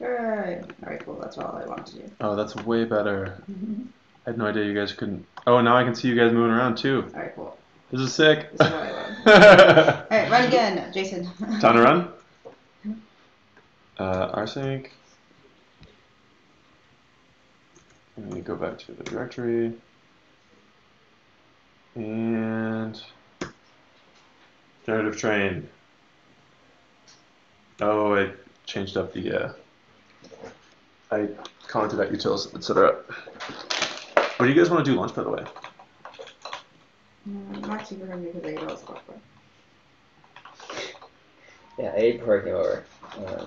Alright, alright, cool. That's all I want to do. Oh, that's way better. Mm-hmm. I had no idea you guys couldn't. Oh, now I can see you guys moving around too. Alright, cool. This is sick. This is what I love. Alright, run again, Jason. Time to run. Uh, rsync. Let me go back to the directory. And. Generative train. Oh, I changed up the. Uh, I commented at utils, et cetera. What do you guys want to do lunch, by the way? Mm, I'm actually going to make it later. Yeah, I ate before I came over. Um,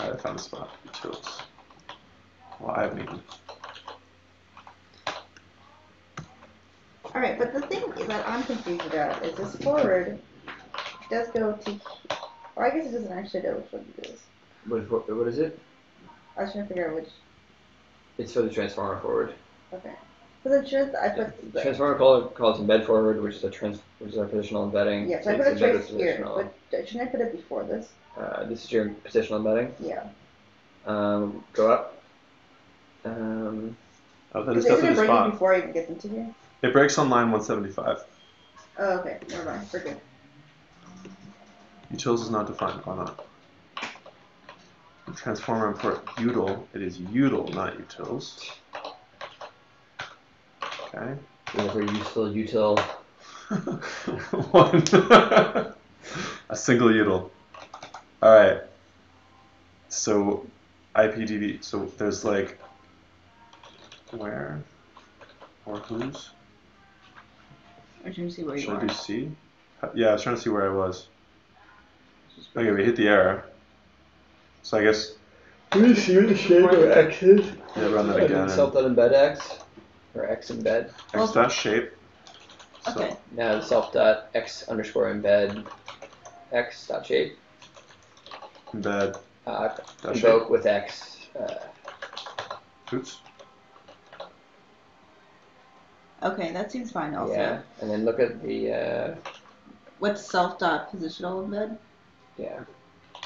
I found a spot. Utils. Live meeting. All right, but the thing that I'm confused about is this forward. Does go to, or I guess it doesn't actually know which one it is. What, what, what is it? I was trying to figure out which. It's for the transformer forward. Okay. So then trans I put. The transformer call, calls embed forward, which is a trans, which is our positional embedding. Yeah, so I put a trace here, but shouldn't I put it before this? Uh, this is your positional embedding? Yeah. Um, go up. Um. Oh, that is definitely the spot. Before I even get into here? It breaks on line one seventy-five. Oh, okay. Never mind. We're good. Utils is not defined on a transformer import util. It is util, not utils. Okay. Whenever useful util. One. A single util. All right. So I P D B. So there's like where or who's. I'm trying to see where you are. Should I do C? Yeah, I was trying to see where I was. Okay, we hit the error. So I guess. Can you see the shape of X is? Yeah, run that again. Self dot embed X or X embed. X dot shape. Okay. So now self dot X underscore embed X dot shape. Embed. Uh, dot invoke shape. With X. Uh, Oops. Okay, that seems fine also. Yeah, and then look at the... Uh, What's self.positional embed? Yeah.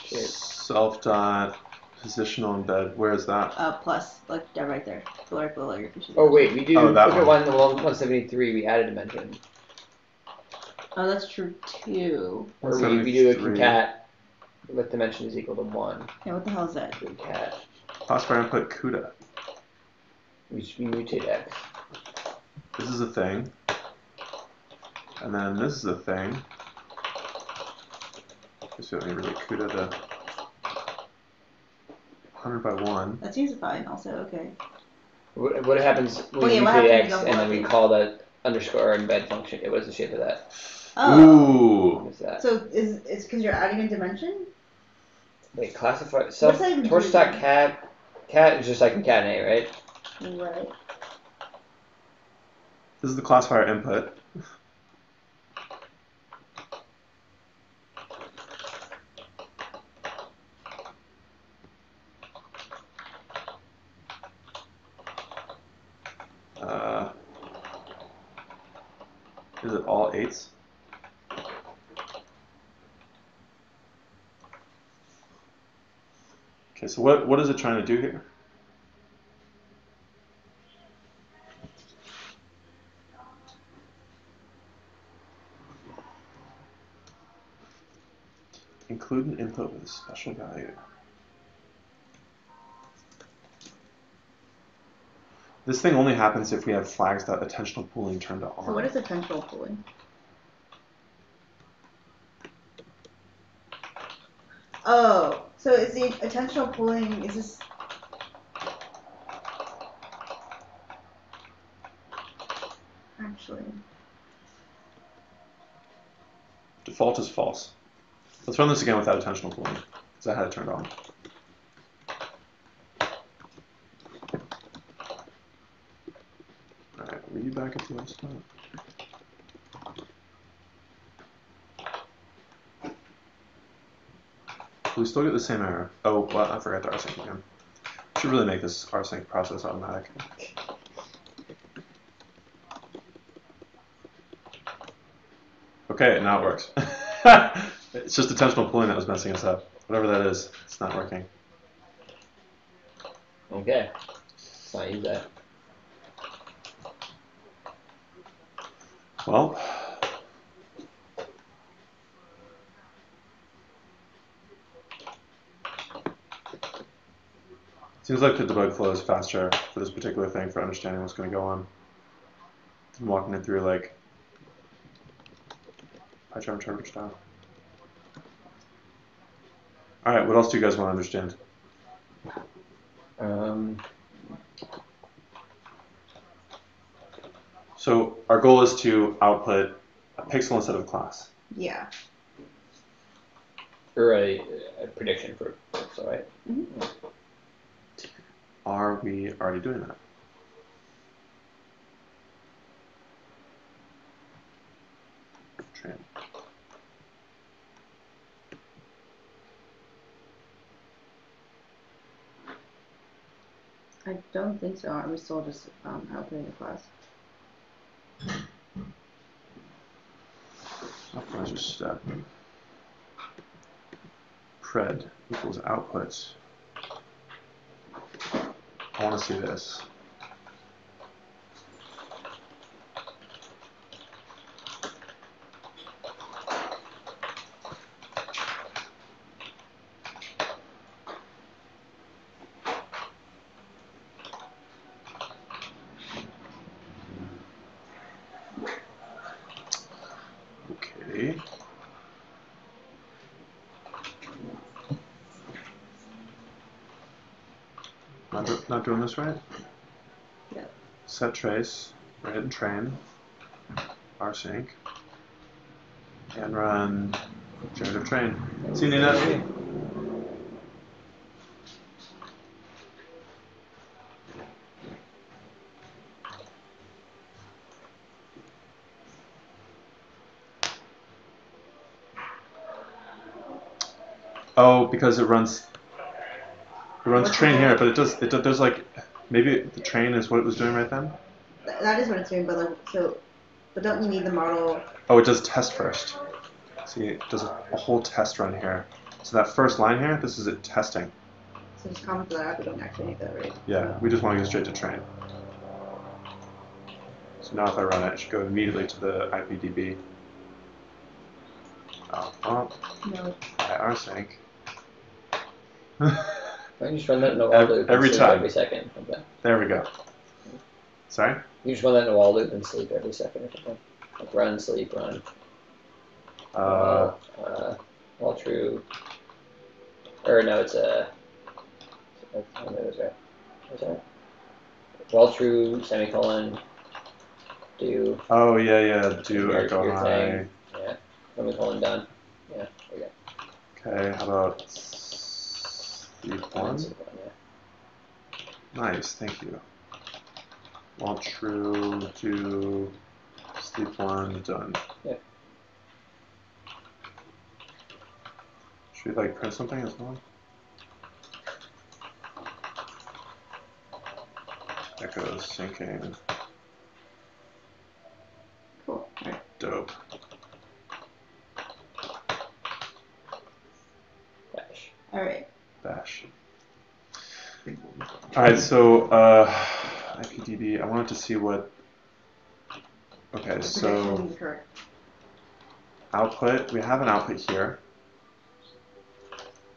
Shape. Self dot positional embed. Where is that? Uh, plus, like down right there. Below, below your position. Oh wait, we do. Oh, that look one. At one, the one seventy-three. We add a dimension. Oh, that's true too. Or we, we do a concat with dimension is equal to one. Yeah, what the hell is that? Concat. Classifier input CUDA. We should mutate X. This is a thing. And then this is a thing. Just don't really CUDA the one hundred by one. That seems fine also, okay. What, what happens when well, yeah, we mutate X and then we call that underscore embed function? What is the shape of that? Oh. Ooh. Is that? So is it's because you're adding a dimension? Wait, classify. So torch.cat. Cat is just like concatenate, right? Right. This is the classifier input. Uh, is it all eights? Okay, so what, what is it trying to do here? Include an input with a special value. This thing only happens if we have flags.attentional pooling turned on. So what is attentional pooling? Oh, so is the attentional pooling, is this... Actually... Default is false. Let's run this again without attentional pooling, because I had it turned on. Back at the last spot. We still get the same error. Oh, well, I forgot to rsync again. We should really make this rsync process automatic. Okay, now it works. It's just attentional pooling that was messing us up. Whatever that is, it's not working. Okay. Let's not use that. Well, seems like the debug flow is faster for this particular thing for understanding what's going to go on. I'm walking it through like PyCharm Charter style. All right, what else do you guys want to understand? Um. So our goal is to output a pixel instead of a class. Yeah. Or a, a prediction for a pixel, right? Mm-hmm. Are we already doing that? I don't think so. Are we still just um, outputting the class? Just step pred equals output. I want to see this. Not doing this right? Yeah. Set trace, right and train, rsync, and run generative train. See you that? Oh, because it runs. It runs train here, but it does. It does. There's like maybe the train is what it was doing right then. Th that is what it's doing, but like, so, but don't you need the model? Oh, it does test first. See, it does a, a whole test run here. So that first line here, this is it testing. So just comment that out, we don't actually need that, right? Yeah, we just want to go straight to train. So now if I run it, it should go immediately to the I P D B. Oh, oh. No. rsync. Why don't you just run that in a while every, loop every time? Every second. Okay. There we go. Sorry? You just run that in a while loop and sleep every second or something. Like run, sleep, run. Uh, uh, uh, all true. Or no, it's a. Uh, I don't know, is that? Is that? Well, true, semicolon, do. Oh, yeah, yeah, do, echo, your high. Yeah, semicolon, done. Yeah, there you go. Okay, how about sleep one? Sleep one, yeah. Nice, thank you. Well, true, do, sleep one, done. Yeah. Should we, like, print something as well? Echo syncing. Cool. Right. Dope. Bash. All right. Bash. All right, so uh, I P D B, I wanted to see what... Okay, so output, we have an output here.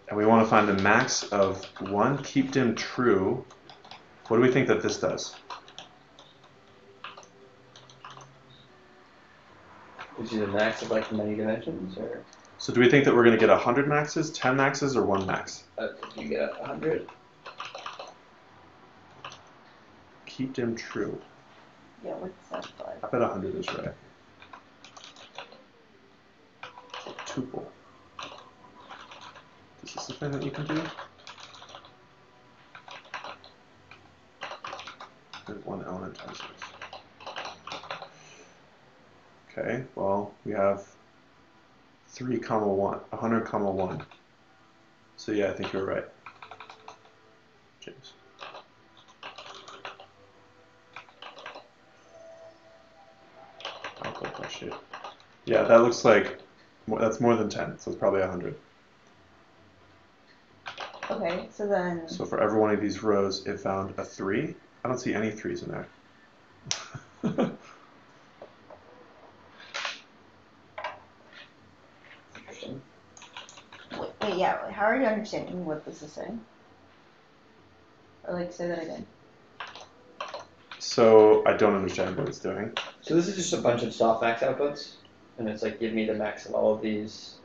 And we want to find the max of one, keep dim true. What do we think that this does? Would you do the max of like many dimensions? Or? So do we think that we're going to get one hundred maxes, ten maxes, or one max? Uh, you get one hundred. Keep dim true. Yeah, what's that like? I bet one hundred is right. Tuple. Is this something that you can do? There's one element times this. Okay, well, we have three comma one, a hundred comma one. So yeah, I think you're right, James. I'll click that shit. Yeah, that looks like that's more than ten, so it's probably a hundred. Okay, so then. So for every one of these rows, it found a three. I don't see any threes in there. Interesting. Wait, wait, yeah. How are you understanding what this is saying? Or like, say that again. So I don't understand what it's doing. So this is just a bunch of softmax outputs, and it's like, give me the max of all of these.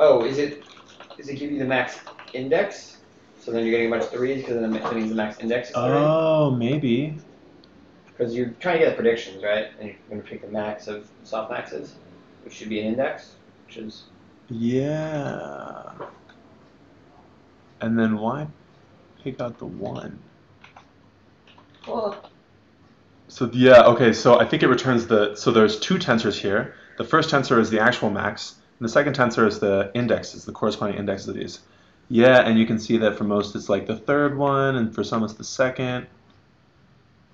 Oh, is it? Does it give you the max index? So then you're getting a bunch of threes because then it means the max index is three. Oh, maybe. Because you're trying to get predictions, right? And you're going to pick the max of soft maxes, which should be an index, which is. Yeah. And then why pick out the one? Well. So yeah, okay. So I think it returns the. So there's two tensors here. The first tensor is the actual max, and the second tensor is the indexes, the corresponding indexes of these. Yeah, and you can see that for most it's like the third one, and for some it's the second.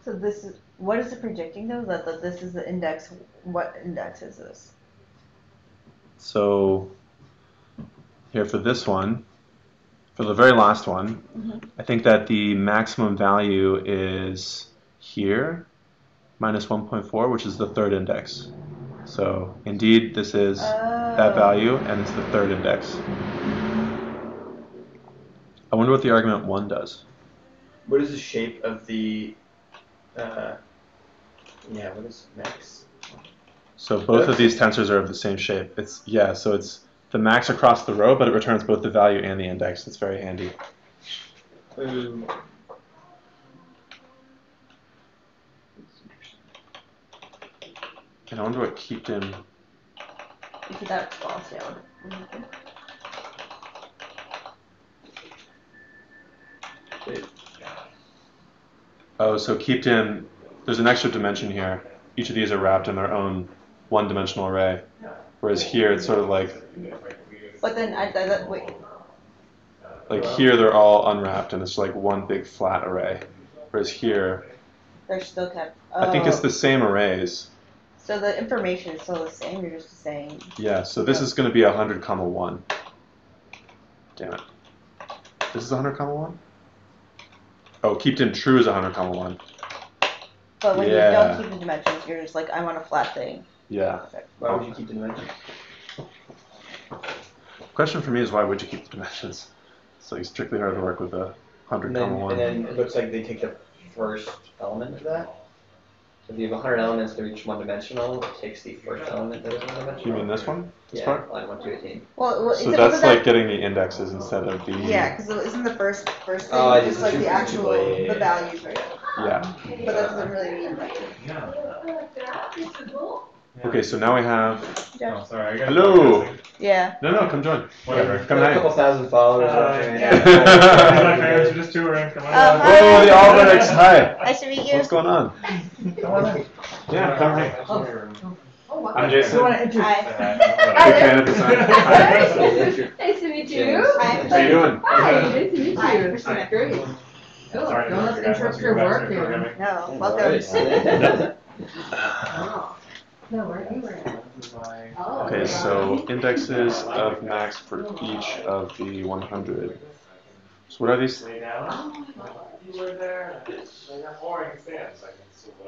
So this is, what is it predicting though? That, that this is the index, what index is this? So here for this one, for the very last one, mm-hmm. I think that the maximum value is here, minus one point four, which is the third index. So indeed this is oh. that value, and it's the third index. I wonder what the argument one does. What is the shape of the, uh, yeah, what is max? So both of these tensors are of the same shape. It's, yeah, so it's the max across the row, but it returns both the value and the index. It's very handy. Um, and I wonder what keep dim. If that's false, yeah. Mm-hmm. Oh, so keep dim, there's an extra dimension here. Each of these are wrapped in their own one-dimensional array. Whereas here, it's sort of like... But then, I, I, that, wait. Like here, they're all unwrapped, and it's like one big flat array. Whereas here, they're still kept. Oh. I think it's the same arrays. So the information is still the same. You're just saying. Yeah. So this no. is going to be a hundred comma one. Damn it. This is a hundred comma one. Oh, kept in true is a hundred comma one. But when yeah. you don't keep the dimensions, you're just like, I want a flat thing. Yeah. Why would you keep the dimensions? Question for me is why would you keep the dimensions? It's like strictly hard to work with a hundred comma one. And then it looks like they take the first element of that. So if you have a hundred elements, they're each one-dimensional. It takes the first element that is one-dimensional. You mean this one? This yeah, part? Line one to eighteen. Well, well, so that's like that... getting the indexes instead of the. Yeah, because isn't the first first thing oh, just like the actual the values right? Yeah. But that doesn't really mean that. Yeah. Okay, so now we have. Yeah. Oh, sorry, I got hello. Yeah. No, no, come join. Whatever. Yeah. Come hang. A couple thousand followers. Uh, yeah. My parents are just touring. Come on. Uh, oh, the Alberts. Hi. Nice to meet you. What's going on? Come on. Yeah, come hang. Oh. Oh, wow. I'm Jason. Hi. Nice to meet you. How are you doing? Hi. Nice to meet you. Hi. Oh, sorry, don't let's interrupt your work here. No, welcome. Oh. No, where you were. Oh, okay, so indexes of max for each of the one hundred. So what are these?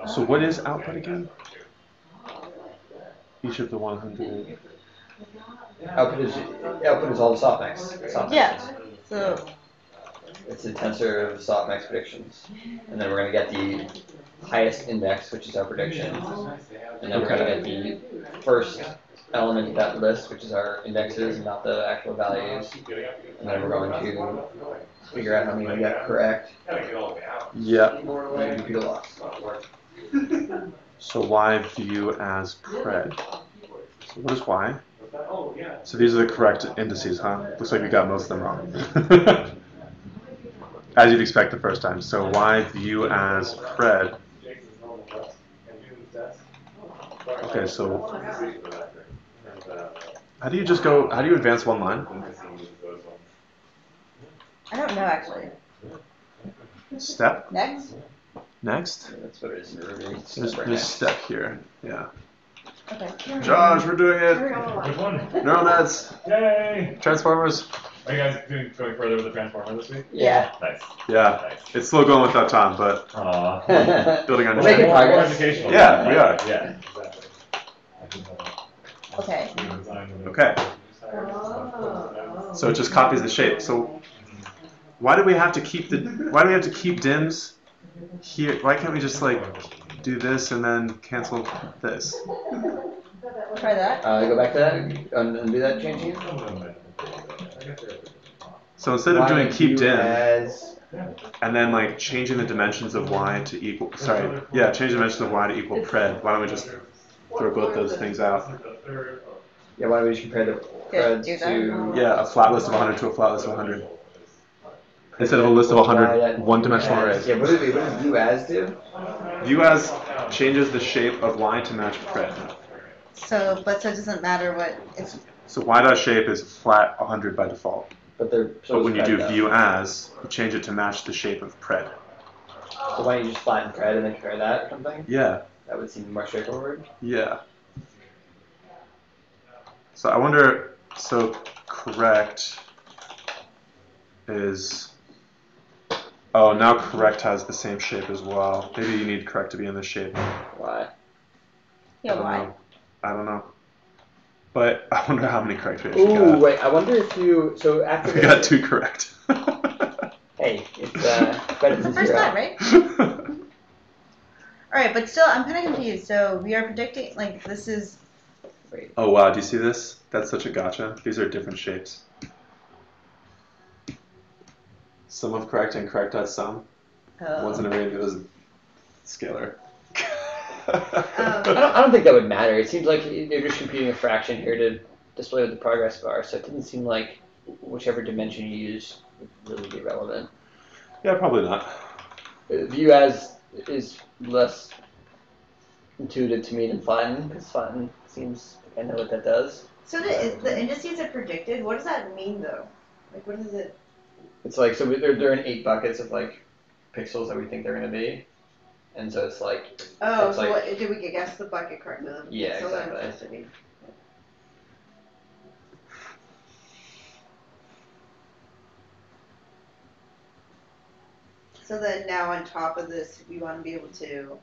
So what is output again? Each of the one hundred. Output is output is all the softmax. Soft yeah. So. It's a tensor of softmax predictions, and then we're going to get the highest index, which is our prediction, and then we're going to get the first element of that list, which is our indexes, not the actual values, and then we're going to figure out how many we got correct. Yeah. So why view as pred? So what is why? So these are the correct indices, huh? Looks like we got most of them wrong. As you'd expect the first time. So why view as pred? Okay, so how do you just go? How do you advance one line? I don't know actually. Step. Next. Next. That's what it is. There's this step here. Yeah. Okay. Josh, we're doing it. Which one? Neural nets. Yay! Transformers. Are you guys doing going further with the Transformers this week? Yeah. Nice. Yeah. Nice. It's slow going without Tom, but uh, building on making progress. Educational. Yeah, we are. Yeah. Exactly. Okay. Okay. Oh. So it just copies the shape. So why do we have to keep the? Why do we have to keep dims here? Why can't we just like do this and then cancel this? Try that. Uh, go back to that. Undo that change here. So instead of doing keep dim and then like changing the dimensions of y to equal, sorry, yeah, change the dimensions of y to equal pred, why don't we just throw both those things out? Yeah, why don't we just compare the pred to... Yeah, a flat list of one hundred to a flat list of one hundred. Instead of a list of one hundred one-dimensional arrays. Yeah, what does view as do? View as changes the shape of y to match pred. So, but so it doesn't matter what... It's so y dot shape is flat one hundred by default. But, they're so but when you do though. view as, you change it to match the shape of pred. So why don't you just flatten pred and then compare that or something? Yeah. That would seem more straightforward. Yeah. So I wonder, so correct is, oh, now correct has the same shape as well. Maybe you need correct to be in this shape. Why? Yeah, why? Know. I don't know. But I wonder how many correct we actually got. Ooh, wait, I wonder if you, so after we got two correct. Hey, it's uh, better than zero. It's the first time, right? All right, but still, I'm kind of confused. So we are predicting, like, this is... Wait. Oh, wow, do you see this? That's such a gotcha. These are different shapes. Sum of correct and correct dot sum. Oh. One's an array, the other's a scalar. Um, I, don't, I don't think that would matter. It seems like they're just computing a fraction here to display what the progress bar, so it doesn't seem like whichever dimension you use would really be relevant. Yeah, probably not. Uh, view as is less intuitive to me than flatten, because flatten seems, I know what that does. So the, is the indices are predicted, what does that mean though? Like what is it? It's like, so we, they're, they're in eight buckets of like pixels that we think they're going to be. And so it's like... Oh, it's so like, what, did we guess the bucket correctly? Yeah, so exactly. So then now on top of this, we want to be able to...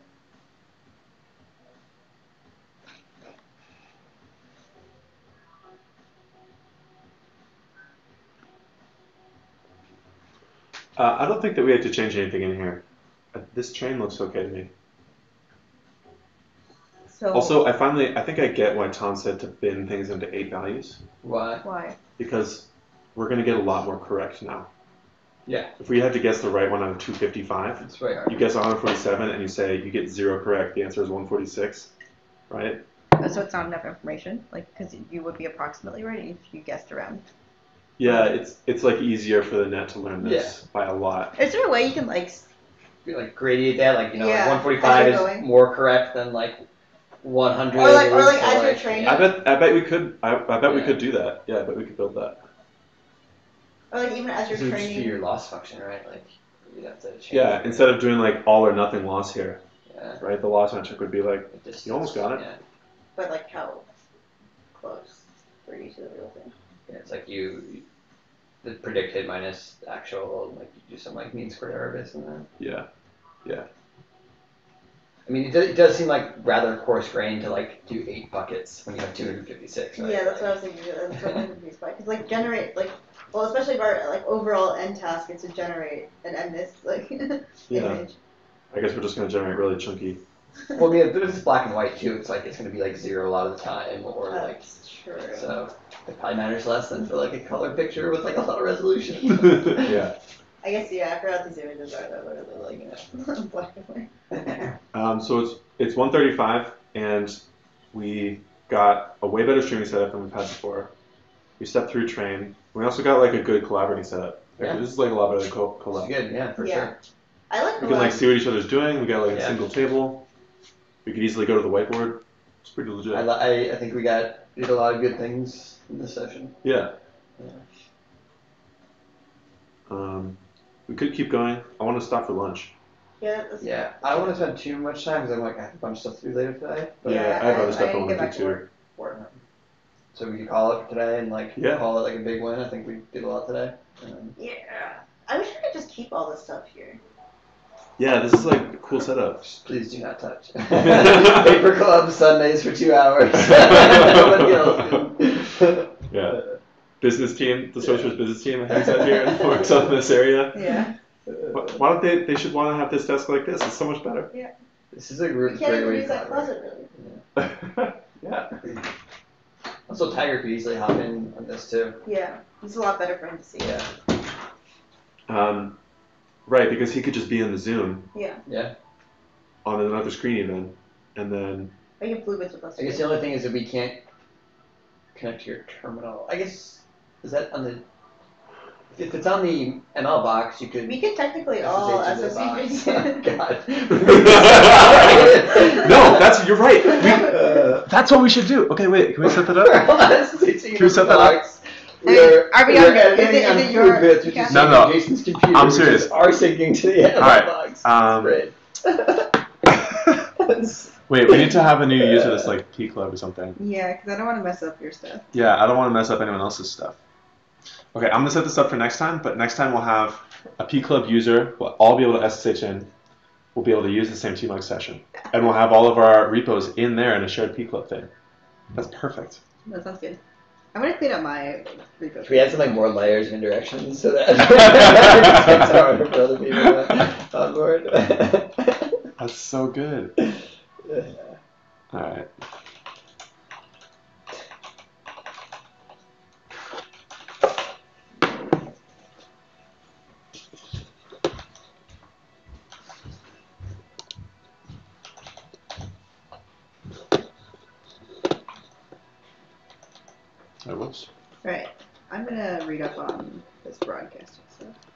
Uh, I don't think that we had to change anything in here. This train looks okay to me. So also, I finally, I think I get why Tom said to bin things into eight values. Why? Why? Because we're going to get a lot more correct now. Yeah. If we had to guess the right one out of two fifty-five, it's very hard. You guess one forty-seven and you say you get zero correct, the answer is one forty-six, right? So it's not enough information, like, because you would be approximately right if you guessed around. Yeah, it's it's like easier for the net to learn this yeah. by a lot. Is there a way you can like like gradient that, like, you know, yeah, like one forty-five is going. more correct than like one hundred. Or like, or like as you're training. I bet I bet we could I, I bet yeah. we could do that. Yeah, I bet we could build that. Or like even as you're so training. You do your loss function, right? Like you'd have to change. Yeah, it. Instead of doing like all or nothing loss here, yeah. right? The loss metric would be like you almost got it. Yeah. But like how close were you to the real thing? Yeah, it's like you, the predicted minus actual, like you do some like mean squared error based on that. Yeah, yeah. I mean, it does, it does seem like rather coarse grained to like do eight buckets when you have two hundred fifty-six. Right? Yeah, that's what I was thinking. That's what I'm confused by. Because like generate, like, well, especially if our like overall end task is to generate an M NIST like yeah. image. I guess we're just gonna generate really chunky. Well, yeah, but it's black and white too. It's like it's gonna be like zero a lot of the time, or that's like true. So it probably matters less than for like a color picture with like a lot of resolution. Yeah. I guess yeah. I forgot these images are though, but they're like you know, black and white. um. So it's it's one thirty-five, and we got a way better streaming setup than we've had before. We stepped through train. We also got like a good collaborating setup. Like, yeah. This is like a lot better than co collab. It's good. Yeah, for yeah. sure. I like. We can like see what each other's doing. We got like yeah. a single table. We could easily go to the whiteboard. It's pretty legit. I, I, I think we got did a lot of good things in this session. Yeah. yeah. Um, we could keep going. I want to stop for lunch. Yeah. Yeah. I don't want to spend too much time because I'm like I have a bunch of stuff to do later today. But yeah, yeah. I have other stuff I want to do too. So we could call it for today and like yeah. call it like a big win. I think we did a lot today. Um, yeah. I wish I could just keep all this stuff here. Yeah, this is like a cool setup. Please do not touch. Paper club Sundays for two hours. Nobody else can. Yeah. Business team, the Sorcerer's yeah. business team hangs out here and works on this area. Yeah. Why don't they? They should want to have this desk like this. It's so much better. Yeah. This is a great. You can't great even way use that closet really. Yeah. yeah. Also, Tiger could easily hop in on this too. Yeah, it's a lot better for him to see. Yeah. Um. Right, because he could just be in the Zoom. Yeah. Yeah. On another screen even, and then. I can fluid with us. I guess the only thing is that we can't connect to your terminal. I guess is that on the. If it's on the M L box, you could. We could technically all S S H. Oh, God. No, that's you're right. We, uh, that's what we should do. Okay, wait. Can we set that up? Can we set that up? We're, I mean, are we your bits, which is no, no. Jason's computer. I'm serious. Are syncing to the M L box. All right. Um, wait, we need to have a new user that's like P Club or something. Yeah, because I don't want to mess up your stuff. Yeah, I don't want to mess up anyone else's stuff. Okay, I'm gonna set this up for next time. But next time we'll have a P Club user. We'll all be able to S S H in. We'll be able to use the same Tmux session, and we'll have all of our repos in there in a shared P Club thing. That's perfect. That sounds good. I'm gonna clean up my repo. Should we add some like more layers of indirections so that it's harder for other people on board? That's so good. Yeah. All right. All right, I'm going to read up on this broadcasting stuff.